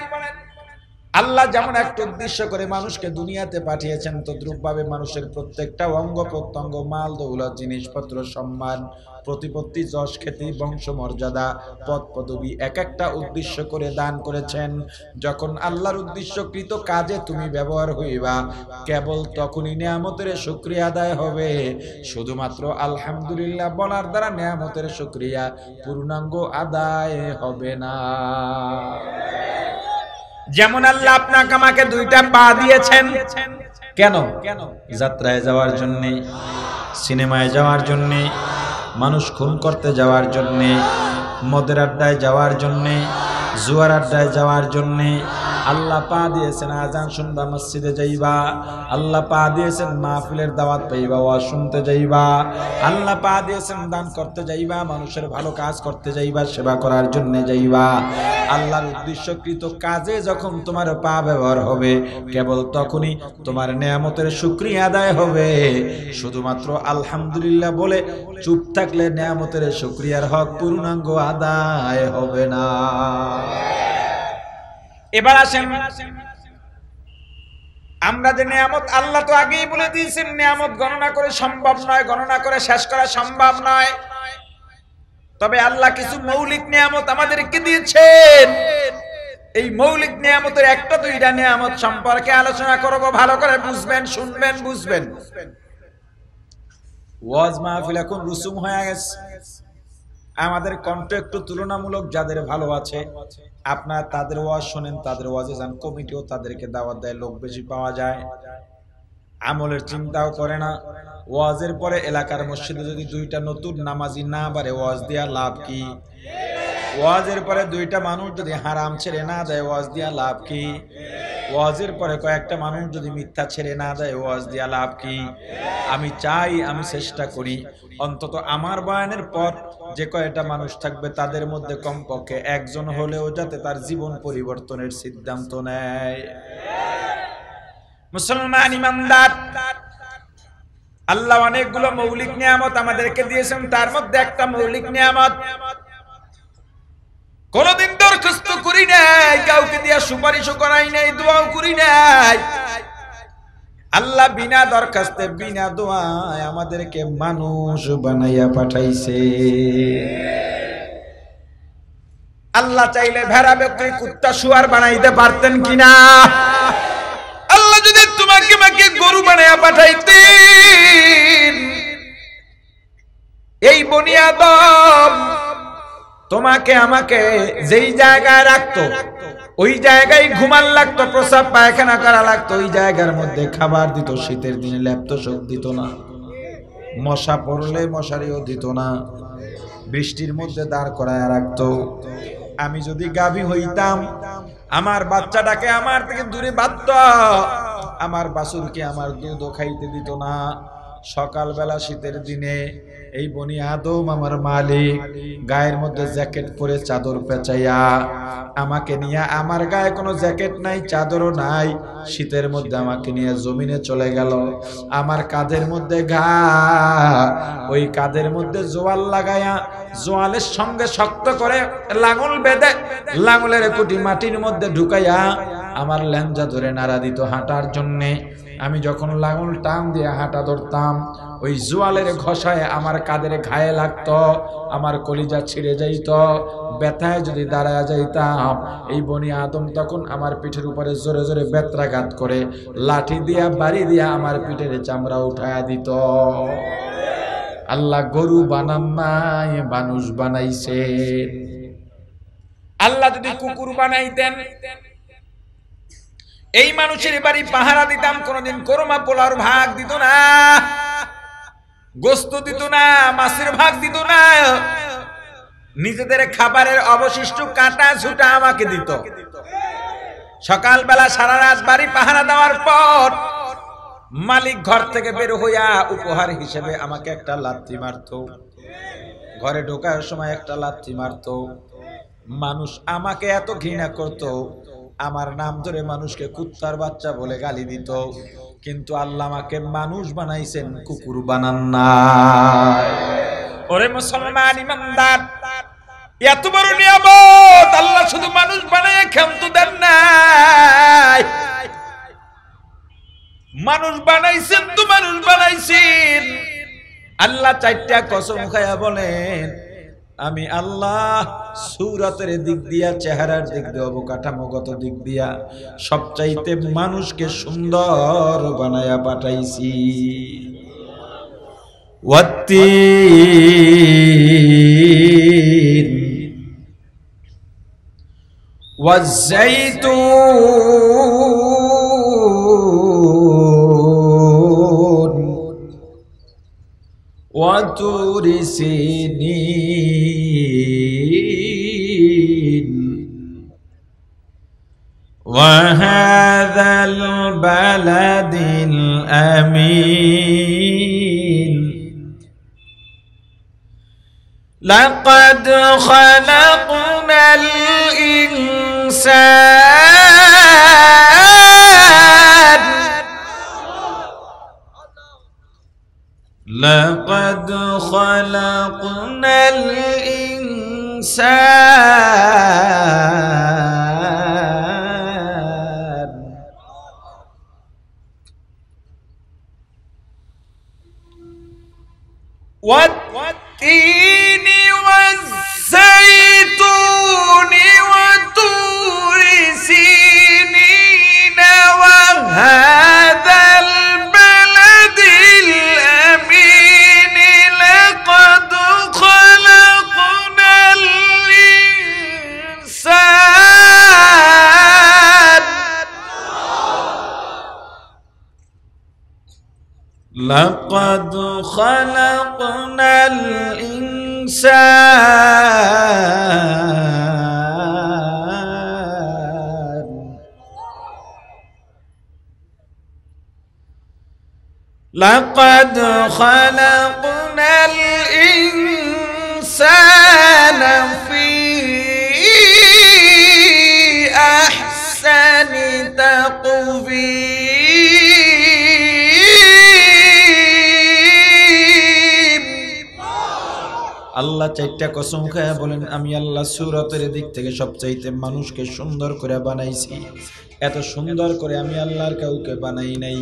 আল্লাহ যেমন একটা উদ্দেশ্য করে মানুষকে দুনিয়াতে পাঠিয়েছেন, তদ্রূপভাবে মানুষের প্রত্যেকটা অঙ্গ প্রত্যঙ্গ, মাল দৌলত, জিনিসপত্র, সম্মান, প্রতিপত্তি, যশ খ্যাতি, বংশমর্যাদা, পদ পদবি এক একটা উদ্দেশ্য করে দান করেছেন। যখন আল্লাহর উদ্দেশ্যকৃত কাজে তুমি ব্যবহার হইবা কেবল তখনই নিয়ামতের শুকরিয়া আদায় হবে। শুধুমাত্র আলহামদুলিল্লাহ বলার দ্বারা নিয়ামতের শুকরিয়া পূর্ণাঙ্গ আদায় হবে না। যেমন আল্লাহ আপনাকে আমাকে দুইটা পা দিয়েছেন, কেন? যাত্রায় যাওয়ার জন্য, সিনেমায় যাওয়ার জন্য, মানুষ খুন করতে যাওয়ার জন্য, মদের আড্ডায় যাওয়ার জন্য, জুয়ার আড্ডায় যাওয়ার জন্য। আল্লাহ পা দিয়েছেন আজান শুনবা, মসজিদে যাইবা। আল্লাহ পা দিয়েছেন মাহফিলের দাওয়াত পাইবা, ওয়াজ শুনতে যাইবা। আল্লাহ পা দিয়েছেন দান করতে যাইবা, মানুষের ভালো কাজ করতে যাইবা, সেবা করার জন্য যাইবা। আল্লাহর উদ্দেশ্যকৃত কাজে যখন তোমার পা ব্যবহার হবে কেবল তখনই তোমার নিয়ামতের শুকরিয়া আদায় হবে। শুধুমাত্র আলহামদুলিল্লাহ বলে চুপ থাকলে নিয়ামতের শুকরিয়ার হক পূর্ণাঙ্গ আদায় হবে না। এবার আসেন আমরা যে নিয়ামত, আল্লাহ তো আগেই বলে দিয়েছেন নিয়ামত গণনা করে সম্ভব নয়, গণনা করে শেষ করা সম্ভব নয়। তবে আল্লাহ কিছু মৌলিক নিয়ামত আমাদেরকে দিয়েছেন। এই মৌলিক নিয়ামতের একটা দুইটা নিয়ামত সম্পর্কে আলোচনা করব, ভালো করে বুঝবেন, শুনবেন, বুঝবেন। ওয়াজ মাহফিল এখন রুসুম হয়ে গেছে, আমাদের কণ্ঠ একটু তুলনামূলক যাদের ভালো আছে আপনারা তাদের ওয়াজ শোনেন, তাদের ওয়াজে যান, কমিটিও তাদেরকে দাওয়াত দেয়, লোক বেশি পাওয়া যায়, আমলের চিন্তাও করে না। ওয়াজের পরে এলাকার মসজিদে যদি দুইটা নতুন নামাজি না বাড়ে ওয়াজ দিয়া লাভ কি? ওয়াজের পরে দুইটা মানুষ যদি হারাম ছেড়ে না দেয় ওয়াজ দিয়া লাভ কি? ওয়াজের পরে কয়েকটা মানুষ যদি মিথ্যা ছেড়ে না দেয় ওয়াজ দিয়া লাভ কি? আমি চাই, আমি চেষ্টা করি অন্তত আমার বয়ানের পর যে কয়টা মানুষ থাকবে তাদের মধ্যে কমপক্ষে একজন হলেও যাতে তার জীবন পরিবর্তনের সিদ্ধান্ত নেয়। মুসলমান ইমানদার, আল্লাহ অনেকগুলো মৌলিক নিয়ামত আমাদেরকে দিয়েছেন, তার মধ্যে একটা মৌলিক নিয়ামত কোনদিন দরখাস্ত করি নাই, কাউকে দিয়া সুপারিশও করাই নাই, দোয়াও করি নাই। আল্লাহ বিনা দরখাস্তে বিনা দোয়ায় আমাদেরকে মানুষ বানাইয়া পাঠাইছে। আল্লাহ চাইলে ভেড়া বকরি কুত্তা শুয়ার বানাইতে পারতেন কিনা? আল্লাহ যদি তোমাকে মাকে গরু বানাইয়া পাঠাইতেন, এই বনি আদম তোমাকে আমাকে যেই জায়গায় রাখতো ওই জায়গায় ঘুমান লাগতো, প্রসাব পায়খানা করা লাগতো, ওই জায়গার মধ্যে খাবার দিত, শীতের দিনে ল্যাপ্ত শোক দিত না, মশা পড়লে মশারিও দিত না, বৃষ্টির মধ্যে দাঁড় করায় রাখতো। আমি যদি গাভী হইতাম আমার বাচ্চাটাকে আমার থেকে দূরে বাঁধত, আমার বাছুরকে আমার দুধও খাইতে দিত না। সকালবেলা শীতের দিনে এই বনি আদম আমার মালিক গায়ের মধ্যে জ্যাকেট পরে চাদর পেঁচাইয়া আমাকে নিয়ে, আমার গায়ে কোনো জ্যাকেট নাই চাদরও নাই, শীতের মধ্যে আমাকে নিয়ে জমিনে চলে গেল। আমার কাঁধের মধ্যে ঘা, ওই কাঁধের মধ্যে জোয়াল লাগাইয়া জোয়ালের সঙ্গে শক্ত করে লাঙল বেঁধে লাঙলের কুটি মাটির মধ্যে ঢুকাইয়া আমার ল্যাঞ্জা ধরে নাড়া দিত হাঁটার জন্যে। আমি যখন লাঙল টান দিয়ে হাঁটা ধরতাম ওই জোয়ালের ঘষায় আমার কাদের ঘায়ে লাগতো, আমার কলিজা ছিঁড়ে যাইত, ব্যথায় যদি দাঁড়ায় যাইতাম। এই বনি আদম তখন আমার পিঠের উপরে জোরে জোরে বেত্রাঘাত করে লাঠি দিয়া বাড়ি দিয়া আমার পিঠের চামড়া উঠায়া দিত। আল্লাহ গরু বানান নাই, মানুষ বানাইছে। আল্লাহ যদি কুকুর বানাইতেন এই মানুষের বাড়ি পাহারা দিতাম, কোনোদিন করমা পোলার ভাগ দিত না, গোস্ত দিত না, মাছের ভাগ দিত না, নিজেদের খাবারের অবশিষ্ট কাঁটা ঝুটা আমাকে দিত। সকালবেলা সারা রাত বাড়ি পাহারা দেওয়ার পর মালিক ঘর থেকে বের হইয়া উপহার হিসেবে আমাকে একটা লাথি মারত, ঘরে ঢোকার সময় একটা লাথি মারত। মানুষ আমাকে এত ঘৃণা করত, আমার নাম ধরে মানুষকে কুত্তার বাচ্চা বলে গালি দিত, কিন্তু আল্লাহ আমাকে মানুষ বানাইছেন, কুকুর বানান নাই। ওরে মুসলমান ইমানদার, এত বড় নিয়ামত আল্লাহ শুধু মানুষ বানায় ক্ষান্ত দেন নাই, মানুষ বানাইছেন তো মানুষ বানাইছেন। আল্লাহ চারটা কসম খায়া বলেন, আমি আল্লাহ সুরাতের দিক দিয়া, চেহারার দিক দিয়ে, অবকাঠামোগত দিক দিয়া সবচাইতে মানুষকে সুন্দর বানায়া পাঠাইছি। ওয়াত্তিন ওয়াজ্জাইতুন ওয়াতুরি সিনিন وهذا البلد الأمين لقد خلقنا الإنسان لقد خلقنا الإنسان والتين والزيتون وطور سينين وهذا البلد الأمين لقد خلقنا الإنسان لقد خلق الإنسان لقد خلقنا الإنسان في أحسن تقويم আল্লাহ চাইটা কসম খায়া বলেন আমি আল্লাহ সূরাতের দিক থেকে সবচাইতে মানুষকে সুন্দর করে বানাইছি। এত সুন্দর করে আমি আল্লাহর কাউকে বানাই নাই,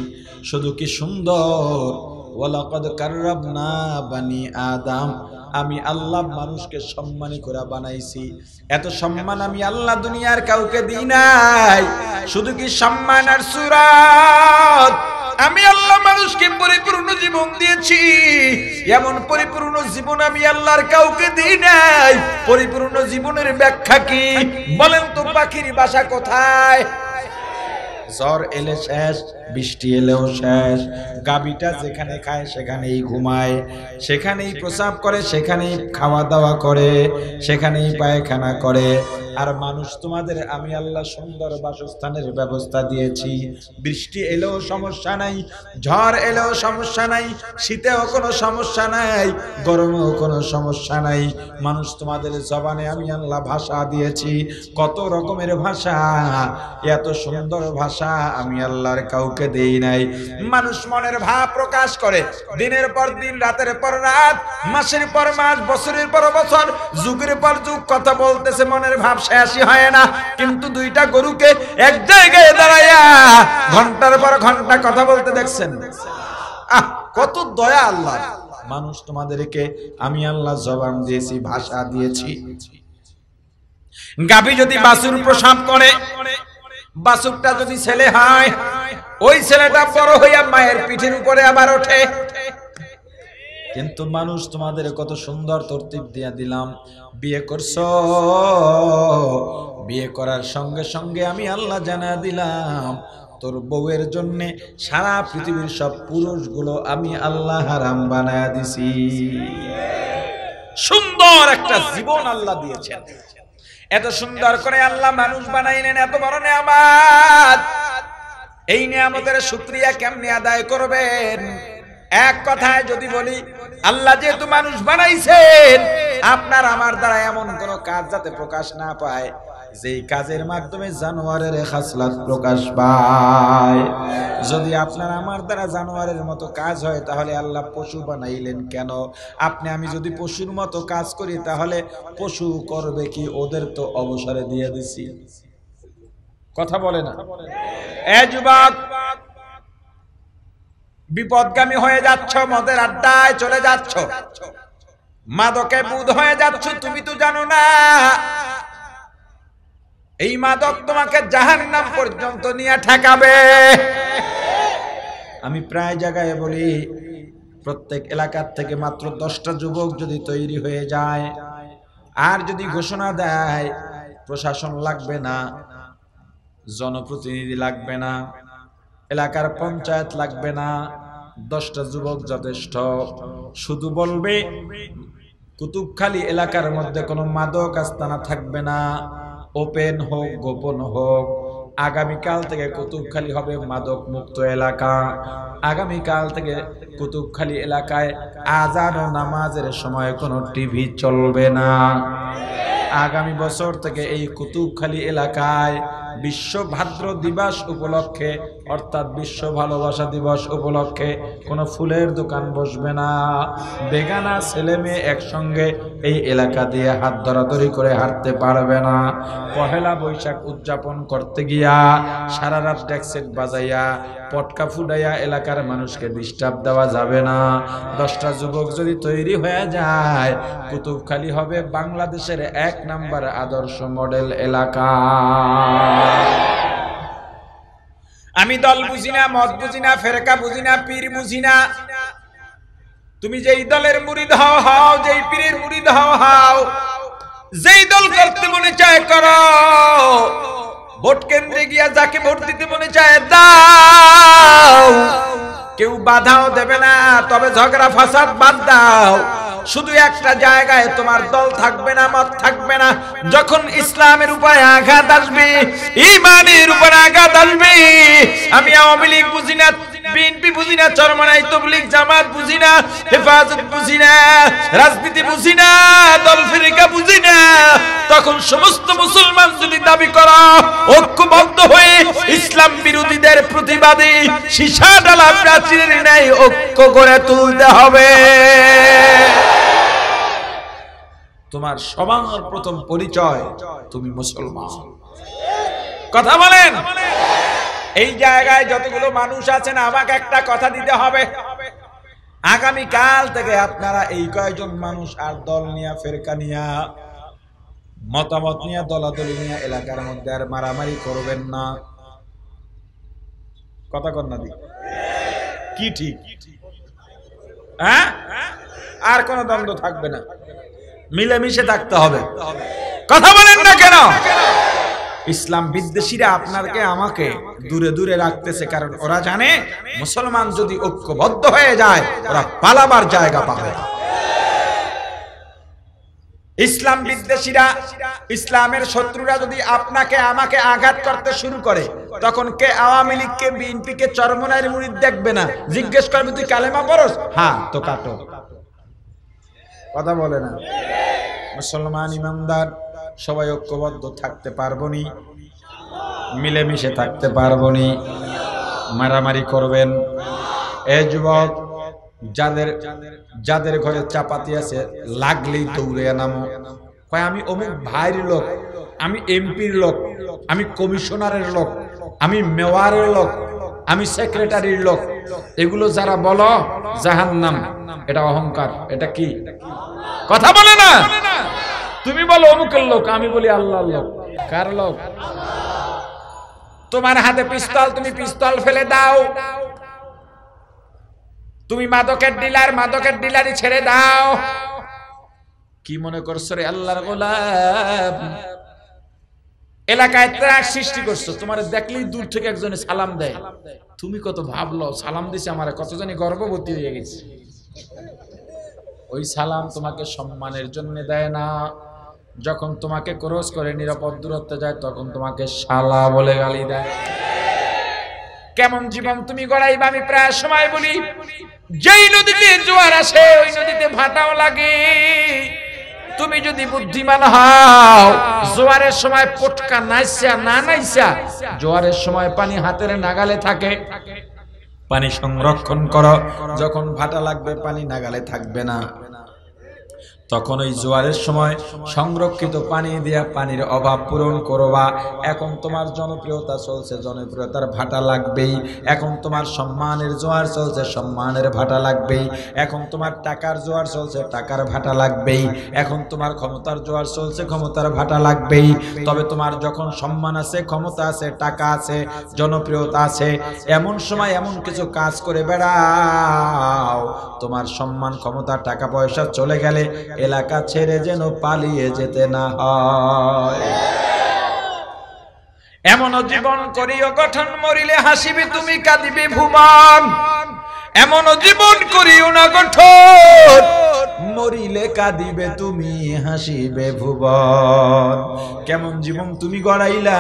শুধু কি সুন্দর। ওয়ালাকাদ কাররামনা বানি আদম, আমি আল্লাহ মানুষকে সম্মানী করে বানাইছি। এত সম্মান আমি আল্লাহ দুনিয়ার কাউকে দিই নাই, শুধু কি সম্মান আর সূরাত। আমি আল্লাহ মানুষকে পরিপূর্ণ জীবন দিয়েছি, এমন পরিপূর্ণ জীবন আমি আল্লাহর কাউকে দিই নাই। পরিপূর্ণ জীবনের ব্যাখ্যা কি বলেন তো? পাখির বাসা কোথায়? জ্বর এলে শেষ, বৃষ্টি এলেও শেষ। গাভীটা যেখানে খায় সেখানেই ঘুমায়, সেখানেই প্রসাব করে, সেখানেই খাওয়া দাওয়া করে, সেখানেই পায়খানা করে। আর মানুষ তোমাদের আমি আল্লাহ সুন্দর বাসস্থানের ব্যবস্থা দিয়েছি। বৃষ্টি এলেও সমস্যা নাই, ঝড় এলেও সমস্যা নাই, শীতেও কোনো সমস্যা নাই, গরমেও কোনো সমস্যা নাই। মানুষ তোমাদের জবানে আমি আল্লাহ ভাষা দিয়েছি, কত রকমের ভাষা। এত সুন্দর ভাষা আমি আল্লাহর কাউকে দেই নাই। মানুষ মনের ভাব প্রকাশ করে দিনের পর দিন, রাতের পর রাত, মাসের পর মাস, বছরের পর বছর, যুগের পর যুগ কথা বলতেছে, মনের ভাব শেষই হয় না। কিন্তু দুইটা গরুকে এক জায়গায় দাঁড়াইয়া ঘন্টার পর ঘন্টা কথা বলতে দেখছেন? আহ, কত দয়া আল্লাহ। মানুষ তোমাদেরকে আমি আল্লাহ জবান দিয়েছি, ভাষা দিয়েছি। গাভী যদি বাছুর প্রসাব করে, বাছুরটা যদি ছেলে হয়, ওই ছেলেটা বড় হইয়া মায়ের পিঠের উপরে আবার ওঠে। কিন্তু মানুষ তোমাদের কত সুন্দর তরতিব দিয়া দিলাম। বিয়ে করছো, বিয়ে করার সঙ্গে সঙ্গে আমি আল্লাহ জানা দিলাম তোর বউয়ের জন্য সারা পৃথিবীর সব পুরুষগুলো আমি আল্লাহ হারাম বানায়া দিছি। সুন্দর একটা জীবন আল্লাহ দিয়েছেন, এত সুন্দর করে আল্লাহ মানুষ বানাইলেন। এত বড় নিয়ামত, এই নিয়ামতের শুকরিয়া কেমনে আদায় করবেন? এক কথায় যদি বলি, আল্লাহ যেহেতু মানুষ বানাইছেন, আপনার আমার দ্বারা এমন কোন কাজ যাতে প্রকাশ না পায় যেই কাজের মাধ্যমে জানোয়ারের খাসলাত প্রকাশ পায়। যদি আপনার আমার দ্বারা জানোয়ারের মতো কাজ হয়, তাহলে আল্লাহ পশু বানাইলেন কেন? আপনি আমি যদি পশুর মতো কাজ করি, তাহলে পশু করবে কি? ওদের তো অবসরে দিয়ে দিছি। কথা বলে না? এ যুবক, বিপদগামী হয়ে যাচ্ছ, মদের আড্ডায় চলে যাচ্ছ, মাদকে বুধ হয়ে যাচ্ছ। তুমি তো জানো না এই মাদক তোমাকে জাহান্নাম পর্যন্ত নিয়ে ঠেকাবে। আমি প্রায় জায়গায় বলি, প্রত্যেক এলাকার থেকে মাত্র দশটা যুবক যদি তৈরি হয়ে যায়, আর যদি ঘোষণা দেয় প্রশাসন লাগবে না, জনপ্রতিনিধি লাগবে না, এলাকার পঞ্চায়েত লাগবে না, দশটা যুবক যথেষ্ট। শুধু বলবে কুতুবখালী এলাকার মধ্যে কোনো মাদক আস্তানা থাকবে না, ওপেন হোক গোপন হোক। আগামীকাল থেকে কুতুবখালী হবে মাদক মুক্ত এলাকা। আগামীকাল থেকে কুতুবখালী এলাকায় আজান ও নামাজের সময় কোনো টিভি চলবে না। আগামী বছর থেকে এই কুতুবখালী এলাকায় বিশ্ব ভাদ্র দিবস উপলক্ষে, অর্থাৎ বিশ্ব ভালোবাসা দিবস উপলক্ষে কোনো ফুলের দোকান বসবে না। বেগানা ছেলে মেয়ে একসঙ্গে এই এলাকা দিয়ে হাত ধরাধরি করে হাঁটতে পারবে না। পহেলা বৈশাখ উদযাপন করতে গিয়া সারা রাত ট্যাক্সেট বাজাইয়া পটকা ফুটাইয়া এলাকার মানুষকে ডিস্টার্ব দেওয়া যাবে না। দশটা যুবক যদি তৈরি হয়ে যায়, কুতুবখালী হবে বাংলাদেশের এক নাম্বার আদর্শ মডেল এলাকা। আমি দল বুঝি না, মত বুঝি না, ফেরকা বুঝি না, পীর বুঝি না। তুমি যেই দলের মুরিদ হও হও, যেই পীরের মুরিদ হও হও, যেই দল করতে মনে চায় করো, ভোট কেন্দ্রে গিয়া যাকে ভোট দিতে মনে চায় দাও, কেউ বাধাও দেবে না। তবে ঝগড়া ফাসাদ বাদ দাও। শুধু একটা জায়গায় তোমার দল থাকবে না, মত থাকবে না। যখন ইসলামের উপরে আঘাত আসবে, ইমানের উপরে আঘাত আসবে, আমি আওয়ামী লীগ বুঝি না, বিএনপি বুঝি না, চরমনাই তবলিগ জামাত বুঝি না, হেফাজত বুঝি না, রাজনীতি বুঝি না, দল ফিরিকা বুঝি না, তখন সমস্ত মুসলমান যদি দাবি করা ঐক্যবদ্ধ হয়ে ইসলাম বিরোধীদের প্রতিবাদে শিশা ডালা প্রাচীর নাই ঐক্য করে তুলতে হবে। তোমার সবার প্রথম পরিচয় তুমি মুসলমান, কথা বলেন। এই জায়গায় যতগুলো মানুষ আছেন আমাকে একটা কথা দিতে হবে, আগামী কাল থেকে আপনারা এই কয়েকজন মানুষ আর দল নিয়া ফেরকা নিয়া মতামত নিয়া দলাদলি নিয়া এলাকার মধ্যে আর মারামারি করবেন না, কথা কন না দি কি ঠিক, হ্যাঁ? আর কোনো দ্বন্দ্ব থাকবে না, মিলেমিশে থাকতে হবে, কথা বলেন না কেন? ইসলাম বিদ্বেষীরা আপনাকে আমাকে দূরে দূরে রাখতেছে, কারণ ওরা জানে মুসলমান যদি ঐক্যবদ্ধ হয়ে যায় ওরা পালাবার জায়গা পাবে। ইসলাম বিদ্বেষীরা, ইসলামের শত্রুরা যদি আপনাকে আমাকে আঘাত করতে শুরু করে তখন কে আওয়ামী লীগ কে বিএনপি কে চরমনাইয়ের মুরিদ দেখবে না, জিজ্ঞেস করবে তুই কালেমা পড়স? হ্যাঁ, তো কাটো। কথা বলে না। মুসলমান ইমানদার সবাই ঐক্যবদ্ধ থাকতে পারবনি, মিলেমিশে থাকতে পারবনি, মারামারি করবেন। এ যুবক, যাদের যাদের ঘরে চাপাতি আছে লাগলেই দৌড়ে নামো, কয় আমি অমুক ভাইয়ের লোক, আমি এমপির লোক, আমি কমিশনারের লোক, আমি মেয়রের লোক, আমি সেক্রেটারির লোক। এগুলো যারা বলো জাহান্নাম, এটা অহংকার। এটা কি কথা বলে না? তুমি বলো অমুকের লোক, আমি বলি আল্লাহর লোক। কার লোক? তোমার হাতে পিস্তল, তুমি পিস্তল ফেলে দাও। তুমি মাদকের ডিলার, মাদকের ডিলারি ছেড়ে দাও। কি মনে করছো রে আল্লাহর গোলাম? এলাকায় ত্রাস সৃষ্টি করছো, তোমার দেখলেই দূর থেকে একজনে সালাম দেয়, তুমি কত ভাবলো সালাম দিছে আমার, কতজনই গর্ভবতী হয়ে গেছে। ওই সালাম তোমাকে সম্মানের জন্য দেয় না, যখন তোমাকে ক্রস করে নিরাপদ দূরত্বে যায় তখন তোমাকে শালা বলে গালি দেয়। কেমন জীবন তুমি গড়াইবা? আমি প্রায় সময় বলি, যেই নদীতে জোয়ার আসে ওই নদীতে ভাটাও লাগে। তুমি যদি বুদ্ধিমান হও, জোয়ারের সময় পটকা নাইসা না নাইসা, জোয়ারের সময় পানি হাতের নাগালে থাকে, পানি সংরক্ষণ করো। যখন ভাটা লাগবে পানি নাগালে থাকবে না, তখন ওই জোয়ারের সময় সংরক্ষিত পানি দিয়া পানির অভাব পূরণ করবা। এখন তোমার জনপ্রিয়তা চলছে, জনপ্রিয়তার ভাটা লাগবেই। এখন তোমার সম্মানের জোয়ার চলছে, সম্মানের ভাটা লাগবেই। এখন তোমার টাকার জোয়ার চলছে, টাকার ভাটা লাগবেই। এখন তোমার ক্ষমতার জোয়ার চলছে, ক্ষমতার ভাটা লাগবেই। তবে তোমার যখন সম্মান আছে, ক্ষমতা আছে, টাকা আছে, জনপ্রিয়তা আছে, এমন সময় এমন কিছু কাজ করে বেড়াও, তোমার সম্মান ক্ষমতা টাকা পয়সা চলে গেলে এলাকা ছেড়ে যেন পালিয়ে যেতে না হয়। এমন জীবন করিও গঠন, মরিলে হাসিবি তুমি কাঁদিবি ভুবন। এমন জীবন করিও না গঠন, মরিলে কাঁদিবে তুমি হাসিবে ভুবন। কেমন জীবন তুমি গড়াইলা?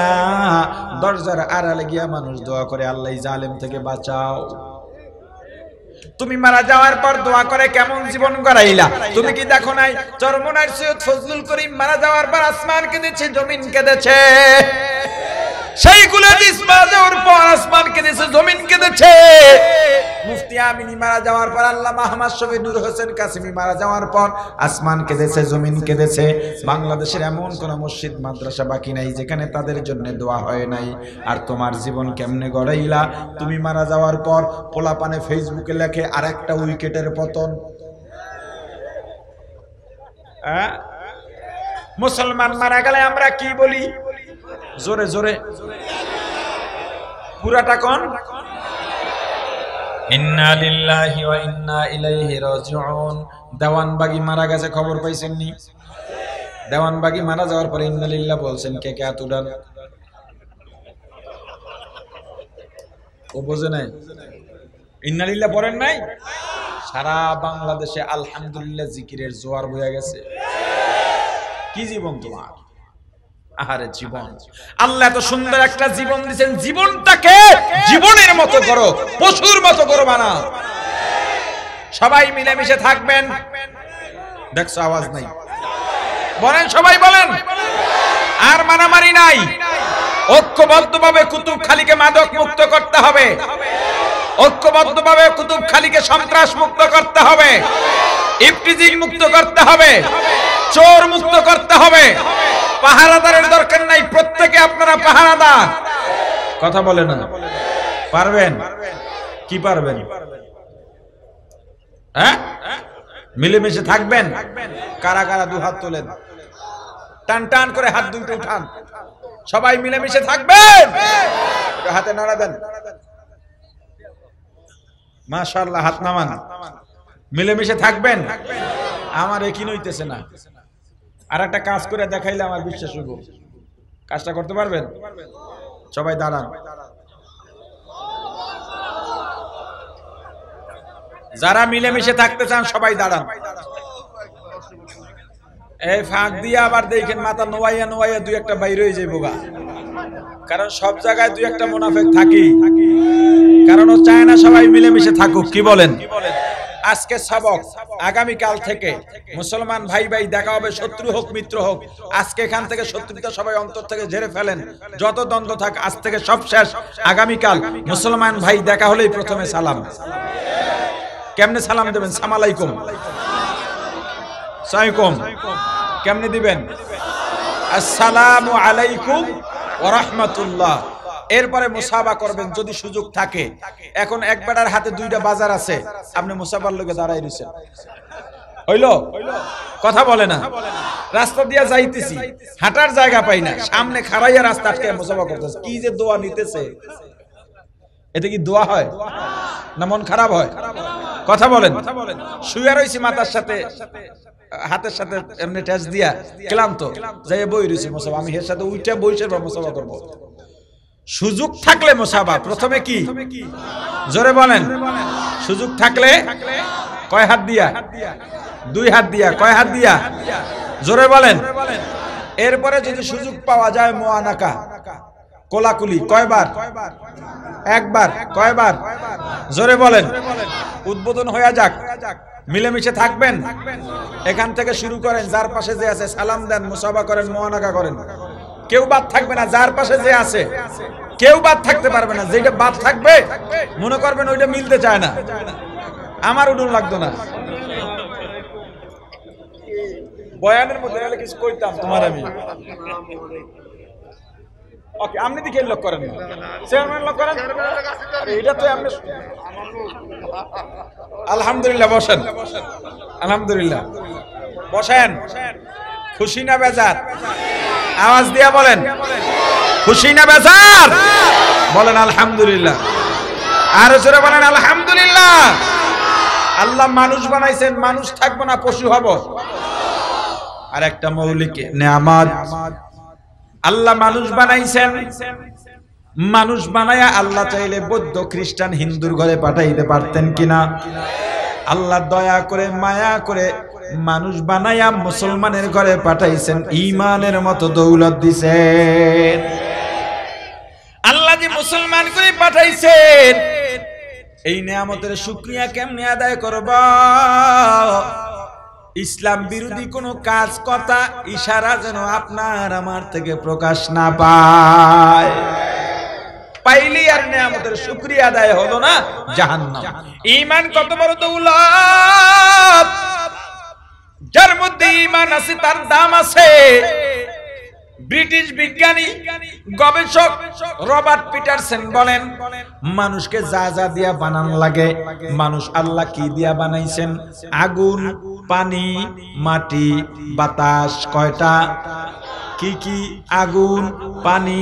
দরজার আড়ালে গিয়া মানুষ দোয়া করে, আল্লাহ জালেম থেকে বাঁচাও। তুমি মারা যাওয়ার পর দোয়া করে কেমন জীবন গড়াইলা? তুমি কি দেখো নাই চরমনার সৈয়দ ফজলুল করিম মারা যাওয়ার পর আসমান কেঁদেছে, জমিন কেঁদেছে। সেই কুলাদিস মারা যাওয়ার পর আসমান কেঁদেছে, জমিন কেঁদেছে। মুফতি আমিনী মারা যাওয়ার পর, আল্লামা আহমদ শফি নূর হোসেন কাসেমি মারা যাওয়ার পর আসমান কেঁদেছে, জমিন কেঁদেছে। বাংলাদেশের এমন কোন মসজিদ মাদ্রাসা বাকি নাই যেখানে তাদের জন্য দোয়া হয় নাই। আর তোমার জীবন কেমনে গড়াইলা? তুমি মারা যাওয়ার পর পোলাপানে ফেসবুকে লেখে আর একটা উইকেটের পতন। মুসলমান মারা গেলে আমরা কি বলি? জোরে জোরে পুরাটা কোন? ইন্না লিল্লাহি ওয়া ইন্না ইলাইহি রাজিউন। দেওয়ানবাগী মারা গেছে, খবর পাইছেন নি? দেওয়ানবাগী মারা যাওয়ার পরে ইন্না লিল্লাহ বলছেন কে কে হাত উঠান? ও বোঝে নাই? ইন্না লিল্লাহ পড়েন নাই? সারা বাংলাদেশে আলহামদুলিল্লাহ জিকিরের জোয়ার বয়ে গেছে। কি জীবন তোমার! আহারে জীবন আল্লাহ এত সুন্দর একটা জীবন দিয়েছেন, জীবনটাকে জীবনের মতো করো, পশুর মতো করবে না। সবাই মিলেমিশে থাকবেন। দেখছো আওয়াজ নাই, বলেন সবাই, বলেন আর মারামারি নাই। ঐক্যবদ্ধভাবে কুতুবখালীকে মাদক মুক্ত করতে হবে, ঐক্যবদ্ধভাবে কুতুবখালীকে সন্ত্রাস মুক্ত করতে হবে, ইফটিজিং মুক্ত করতে হবে, চোর মুক্ত করতে হবে। পাহারাদারের দরকার নাই, প্রত্যেকে আপনারা পাহারাদার। কথা বলেন না, পারবেন কি পারবেন? হ্যাঁ, মিলেমিশে থাকবেন। কারা কারা দু হাত তোলেন, টান টান করে হাত দুটো উঠান। সবাই মিলেমিশে থাকবেন, হাতে নাড়া দেন। মাশাআল্লাহ, হাত নামান। মিলেমিশে থাকবেন। আমার একিন হইতেছে না, আর একটা কাজ করে দেখাইলে আমার বিশ্বাস হইব। কাজটা করতে পারবেন? সবাই দাঁড়ান। যারা মিলেমিশে থাকতে চান সবাই দাঁড়ান। এই ফাঁক দিয়ে আবার দেখেন মাথা নোয়াইয়া নোয়াইয়া দুই একটা বাইরে হয়ে যাইব গা। কারণ সব জায়গায় দুই একটা মুনাফিক থাকি, কারণ ও চায় না সবাই মিলেমিশে থাকুক। কি বলেন? আজকে সবক, আগামীকাল থেকে মুসলমান ভাই ভাই দেখা হবে, শত্রু হোক মিত্র হোক। আজকে এখান থেকে শত্রুতা সবাই অন্তর থেকে ঝেড়ে ফেলেন, যত দ্বন্দ্ব থাক আজ থেকে সব শেষ। আগামীকাল মুসলমান ভাই দেখা হলেই প্রথমে সালাম। কেমনে সালাম দেবেন? সালামালাইকুম সাইকুম কেমনে দিবেন? আসসালামু আলাইকুম ওয়া রাহমাতুল্লাহ। এরপরে মুসাবা করবেন যদি সুযোগ থাকে। এখন এক বেটার হাতে দুইটা বাজার আছে, আপনি মুসাবার লগে দাঁড়াই রইছেন। হইলো? কথা বলে না। রাস্তা দিয়া যাইতেছি, হাঁটার জায়গা পাই না, সামনে খাড়াইয়া রাস্তা আটকে মুসাবা করতেছে। কি যে দোয়া নিতেছে! এতে কি দোয়া হয় না মন খারাপ হয়? কথা বলেন। শুয়ে রইছি মাথার সাথে হাতের সাথে এমনি টাচ দিয়া, ক্লান্ত যাই বই রইছি মুসাবা। আমি এর সাথে উইটা বইসের পর মুসাবা করব। সুযোগ থাকলে মুসাবা প্রথমে। কি জোরে বলেন? সুযোগ থাকলে কয় হাত দিয়া? দুই হাত দিয়া। কয় হাত দিয়া? জোরে বলেন। এরপরে যদি সুযোগ পাওয়া যায় মুআনাকা, কোলাকুলি। কয়বার? একবার। কয়বার? জোরে বলেন। উদ্বোধন হয়ে যাক। মিলেমিশে থাকবেন। এখান থেকে শুরু করেন, যার পাশে যে আছে সালাম দেন, মুসাবা করেন, মুআনাকা করেন। কেউ বাদ থাকবে না, যার পাশে যে আছে কেউ বাদ থাকতে পারবে না। যেটা বাদ থাকবে মনে করবেন ওইটা মিলতে চায় না। আমার উডুন লাগতো না, বয়ানের মধ্যে গেলে কিছু কইতাম তোমার আমি। ওকে, আপনি দিকে লক করেন না, চেয়ারম্যান লক করেন। এটা তো আপনি। আলহামদুলিল্লাহ, বসেন। আলহামদুলিল্লাহ, বসেন। খুশি না বেজার? আওয়াজ দিয়া বলেন, খুশি না বেজার? বলেন আলহামদুলিল্লাহ। আর জোরে বলেন আলহামদুলিল্লাহ। আল্লাহ মানুষ বানাইছেন, মানুষ থাকবো না, পশু হব। আর একটা মৌলিক নিয়ামত আল্লাহ মানুষ বানাইছেন। মানুষ বানায়া আল্লাহ চাইলে বৌদ্ধ, খ্রিস্টান, হিন্দুর ঘরে পাঠাইতে পারতেন কিনা? আল্লাহ দয়া করে মায়া করে মানুষ বানায়া মুসলমানের ঘরে পাঠাইছেন, ঈমানের মতো দৌলত দিছেন। আল্লাহ যে মুসলমান করে পাঠাইছেন, এই নিয়ামতের শুকরিয়া কেমনে আদায় করব? ইসলাম বিরোধী কোনো কাজ, কথা, ইশারা যেন আপনার আমার থেকে প্রকাশ না পায়। পাইলি আর নিয়ামতের শুকরিয়া আদায় হলো না, জাহান্নাম। ঈমান কত বড় দৌলত! যার মধ্যে ঈমান আছে তার দাম আছে। ব্রিটিশ বিজ্ঞানী গবেষক রবার্ট পিটারসন বলেন, মানুষকে যা যা দিয়া বানান লাগে, মানুষ আল্লাহ কি দিয়া বানাইছেন? আগুন, পানি, মাটি, বাতাস। কয়টা? কি কি? আগুন, পানি,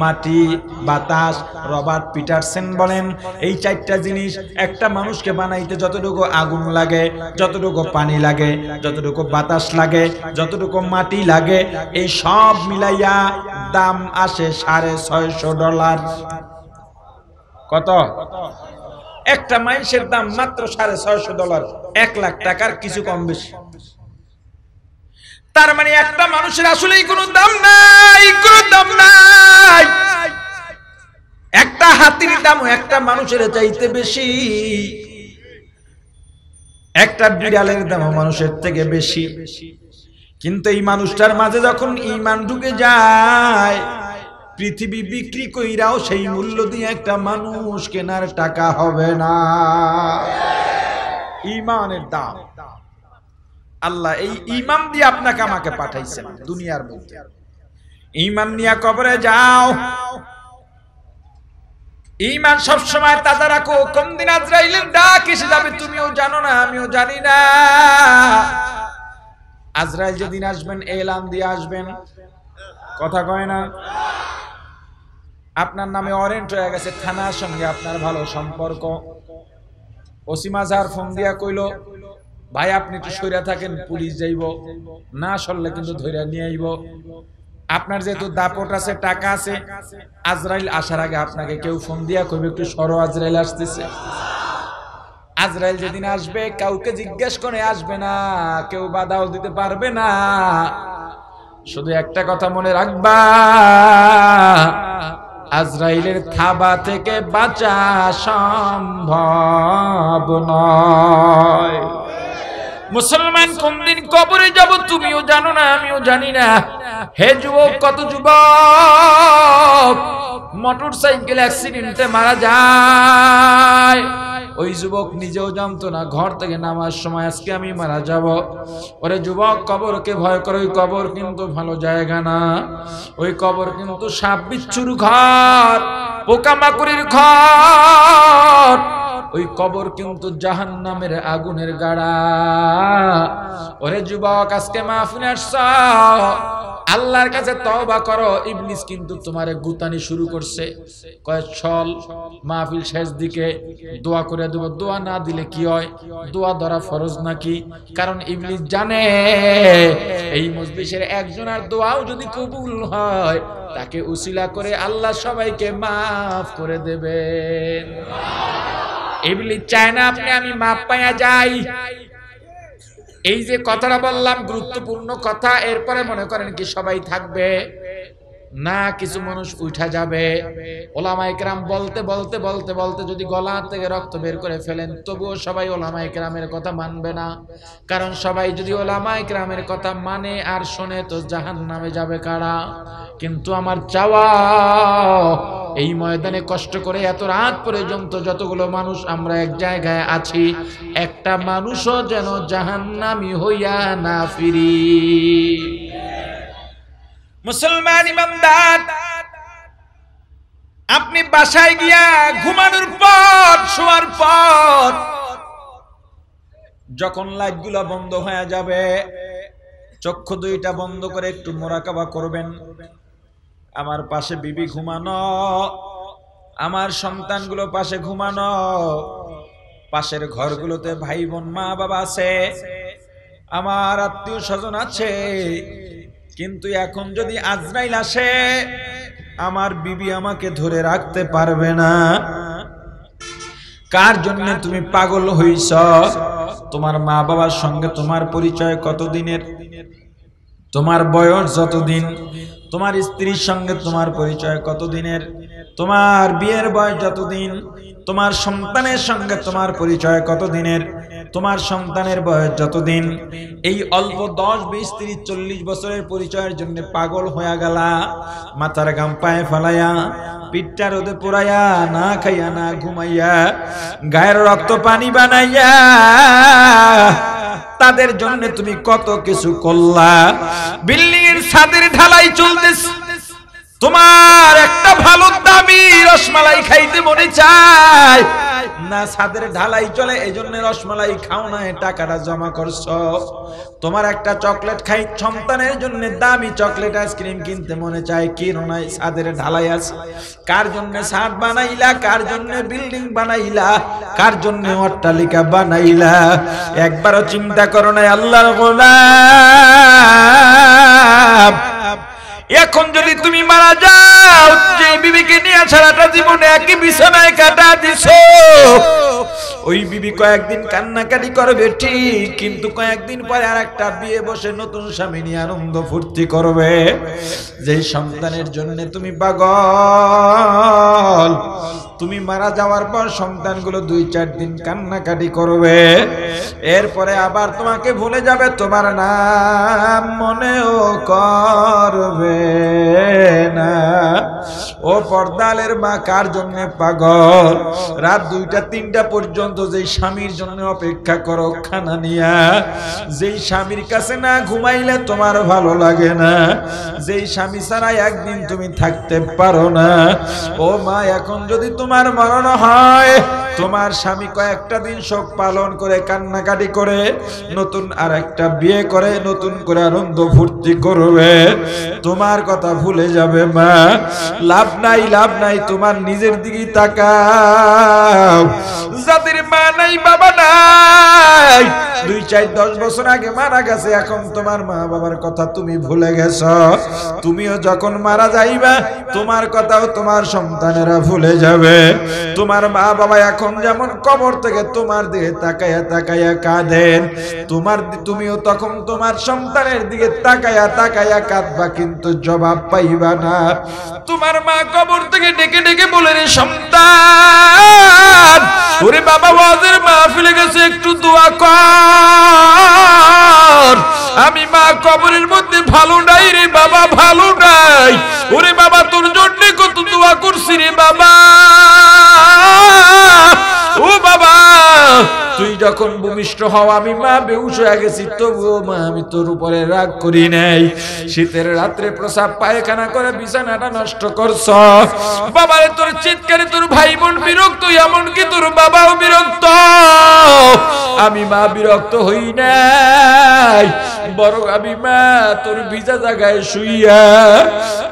মাটি, বাতাস। রবার্ট পিটারসন বলেন এই চারটা জিনিস একটা মানুষকে বানাইতে যতটুকু আগুন লাগে, যতটুকু পানি লাগে, যতটুকু বাতাস লাগে, যতটুকু মাটি লাগে, এই সব মিলাইয়া দাম আসে সাড়ে ছয়শো ডলার। কত? একটা মানুষের দাম মাত্র সাড়ে ছয়শো ডলার, এক লাখ টাকার কিছু কম বেশি। तार माने एकटा मानुषेर आसलेई कोनो दाम नाई, कोनो दाम नाई। एकटा हाथिर दाम एकटा मानुषेर चाইতে বেশি, एकटा बिड़ালের दाम मानुषेर থেকে বেশি। কিন্তু এই মানুষটার মাঝে যখন ঈমান ঢুকে যায়, পৃথিবী বিক্রি কইরাও সেই মূল্য দিয়ে একটা মানুষ কেনার টাকা হবে না। ঈমানের দাম আল্লাহ এই ঈমান দিয়ে আপনাকে আমাকে পাঠাইছেন দুনিয়ার মধ্যে। ঈমান নিয়ে কবরে যাও, ঈমান সব সময় তাজা রাখো। কোন দিন আজরাইলের ডাক এসে যাবে তুমিও জানো না, আমিও জানি না। আজরাইল যেদিন আসবেন এলান দিয়ে আসবেন, কথা কয় না। আপনার নামে ওয়ারেন্ট হয়ে গেছে, থানার সঙ্গে আপনার ভালো সম্পর্ক। ওসি মাঝার ফোন দিয়া কইল, ভাই আপনি একটু সইরা থাকেন, পুলিশ যাইব, না সরলে কিন্তু ধইরা নিয়ে আইব। আপনার যেহেতু দাপট আছে, টাকা আছে, আজরাইল আসার আগে আপনাকে কেউ ফোন দিয়া কইবে একটু সরো, আজরাইল আসতেছে। আজরাইল যেদিন আসবে কাউকে জিজ্ঞেস করে আসবে না, কেউ বাধাও দিতে পারবে না। শুধু একটা কথা মনে রাখবা, আজরাইলের থাবা থেকে বাঁচা সম্ভব নয়। মুসলমান কোন দিন কবরে যাব তুমিও জানো না, আমিও জানি না। হে যুবক, কত যুবক মোটর সাইকেল অ্যাক্সিডেন্টে মারা যায়। ওই যুবক নিজেও জানতো না ঘর থেকে নামার সময় আজকে আমি মারা যাব। ওরে যুবক, কবরকে ভয় করো, ওই কবর কিন্তু ভালো জায়গা না। ওই কবর কিন্তু সাপ বিচ্ছুর ঘর, পোকামাকড়ির ঘর। ওই কবর কিন্তু জাহান্নামের আগুনের গাড়া। ওরে যুবক, আজকে মাহফিলে আসছো, আল্লাহর কাছে তওবা করো। ইবলিস কিন্তু তোমারে গুতানি শুরু করছে, কয় চল মাহফিল শেষ দিকে দোয়া করে দেব। দোয়া না দিলে কি হয়? দোয়া ধরা ফরজ নাকি? কারণ ইবলিস জানে এই মজলিসের একজনের দোয়াও যদি কবুল হয়, তাকে উসিলা করে আল্লাহ সবাইকে মাফ করে দেবেন। ইবলিস চায় না আপনি আমি মাফ পাইয়া যাই। এই যে কথাটা বললাম গুরুত্বপূর্ণ কথা, এরপরে মনে করেন কি সবাই থাকবে না, কিছু মানুষ উঠা যাবে। ওলামায়ে কেরাম বলতে বলতে বলতে বলতে যদি গলা থেকে রক্ত বের করে ফেলেন, তবুও সবাই ওলামায়ে কেরামের কথা মানবে না। কারণ সবাই যদি ওলামায়ে কেরামের কথা মানে আর শোনে তো জাহান্নামে যাবে কারা। কিন্তু আমার চাওয়া, এই ময়দানে কষ্ট করে এত রাত পর্যন্ত যতগুলো মানুষ আমরা এক জায়গায় আছি, একটা মানুষও যেন জাহান্নামী হইয়া না ফিরি। মুসলমান ইমানদার, আপনি বাসায় গিয়া ঘুমানোর পর, শোয়ার পর যখন লাইটগুলো বন্ধ হয়ে যাবে, চক্ষু দুইটা বন্ধ করে একটু মুরাকাবা করবেন। আমার পাশে বিবি ঘুমানো, আমার সন্তানগুলো পাশে ঘুমানো, পাশের ঘরগুলোতে ভাই বোন মা বাবা আছে, আমার আত্মীয় স্বজন আছে। কিন্তু এখন যদি আজরাইল আসে, আমার বিবি আমাকে ধরে রাখতে পারবে না। কার জন্য তুমি পাগল হইছ? তোমার মা বাবার সঙ্গে তোমার পরিচয় কতদিনের? তোমার বয়স যতদিন? তোমার স্ত্রীর সঙ্গে তোমার পরিচয় কতদিনের? তোমার বিয়ের বয়স যতদিন? তোমার সন্তানের সঙ্গে তোমার পরিচয় কতদিনের? তোমার সন্তানের বয়স যতদিন? এই অল্প দশ বিশ ত্রিশ চল্লিশ বছরের পরিচয়ের জন্য পাগল হয়ে গেলা। মাথার গাম পায়ে ফেলাইয়া, পিঠটা রোদে পোড়াইয়া, না খাইয়া না ঘুমাইয়া, গায়ের রক্ত পানি বানাইয়া তাদের জন্য তুমি কত কিছু করলা। বিল্ডিং এর ছাদের ঢালাই চলতেছে, তোমার একটা ভালো দামি রসমালাই খাইতে মনে চায় না, ছাদের ঢালাই চলে এজন্য রসমালাই খাও না, টাকাটা জমা করছো। তোমার একটা চকলেট খাই, সন্তানের জন্য দামি চকলেট আইসক্রিম কিনতে মনে চায়, কিনো না, ছাদের ঢালাই আছে। কার জন্য ছাদ বানাইলা? কার জন্য বিল্ডিং বানাইলা? কার জন্য অট্টালিকা বানাইলা? একবারও চিন্তা করো না আল্লাহর গোলাম। এখন যদি তুমি মারা যাও, যে বিবিকে নিয়ে সারাটা জীবনে একই বিছানায় কাটা দিছো, ওই বিবি কয়েকদিন কান্নাকাটি করবে ঠিক, কিন্তু কয়েকদিন পরে আরেকটা বিয়ে বসে নতুন স্বামী নিয়ে আনন্দ ফুর্তি করবে। যেই সন্তানের জন্য তুমি পাগল, তুমি মারা যাওয়ার পর সন্তানগুলো দুই চার দিন কান্নাকাটি করবে, এরপরে আবার তোমাকে ভুলে যাবে, তোমার নাম মনেও করবে না। ও পর্দালের মা, কার জন্য পাগল? রাত দুইটা তিনটা পর্যন্ত যেই স্বামীর জন্য অপেক্ষা করো খানা নিয়া, যেই স্বামীর কাছে না ঘুমাইলে তোমার ভালো লাগে না, যেই স্বামী ছাড়া একদিন তুমি থাকতে পারো না। ও মা, এখন যদি তোমার মরণ হয়, তোমার স্বামী কয়েকটা দিন শোক পালন করে কান্নাকাটি করে নতুন আর একটা বিয়ে করে নতুন করে আনন্দ ফুর্তি করবে, তোমার কথা ভুলে যাবে। মা, লাভ নাই, লাভ নাই, তোমার নিজের দিকে তাকাও। যাদের মা নাই বাবা নাই, দুই চার দশ বছর আগে মারা গেছে, এখন তোমার মা বাবার কথা তুমি ভুলে গেছ। তুমিও যখন মারা যাইবা, তোমার কথাও তোমার সন্তানেরা ভুলে যাবে। তোমার মা বাবা এখন যেমন কবর থেকে তোমার দিকে তাকায়া তাকায়া কাঁদেন, তোমার তুমিও তখন তোমার সন্তানের দিকে তাকায়া তাকায়া কাঁদবা, কিন্তু জবাব পাইবা না। তোমার মা কবর থেকে ডেকে ডেকে বলে, রে সন্তান, ওরে বাবা ওয়াজের মাহফিলে গেছে, একটু দোয়া কর, আমি মা কবরের মধ্যে ভালো নাই রে বাবা, ভালো নাই, ওরে বাবা তোর জন্য কত দোয়া করছি রে বাবা। ও বাবা, তুই যখন ভূমিষ্ঠ হও আমি মা বেহুশ হয়ে গেছি, তবুও মা আমি তোর উপরে রাগ করি নাই। শীতের রাত্রে প্রসাব পায়খানা করে বিছানাটা নষ্ট করছ বাবারে, তোর চিৎকারে তোর ভাই বোন বিরক্ত, এমনকি তোর বাবাও বিরক্ত। আমি মা বিরক্ত হই নাই, বরং আমি মা তোর ভিজা জায়গায় শুইয়া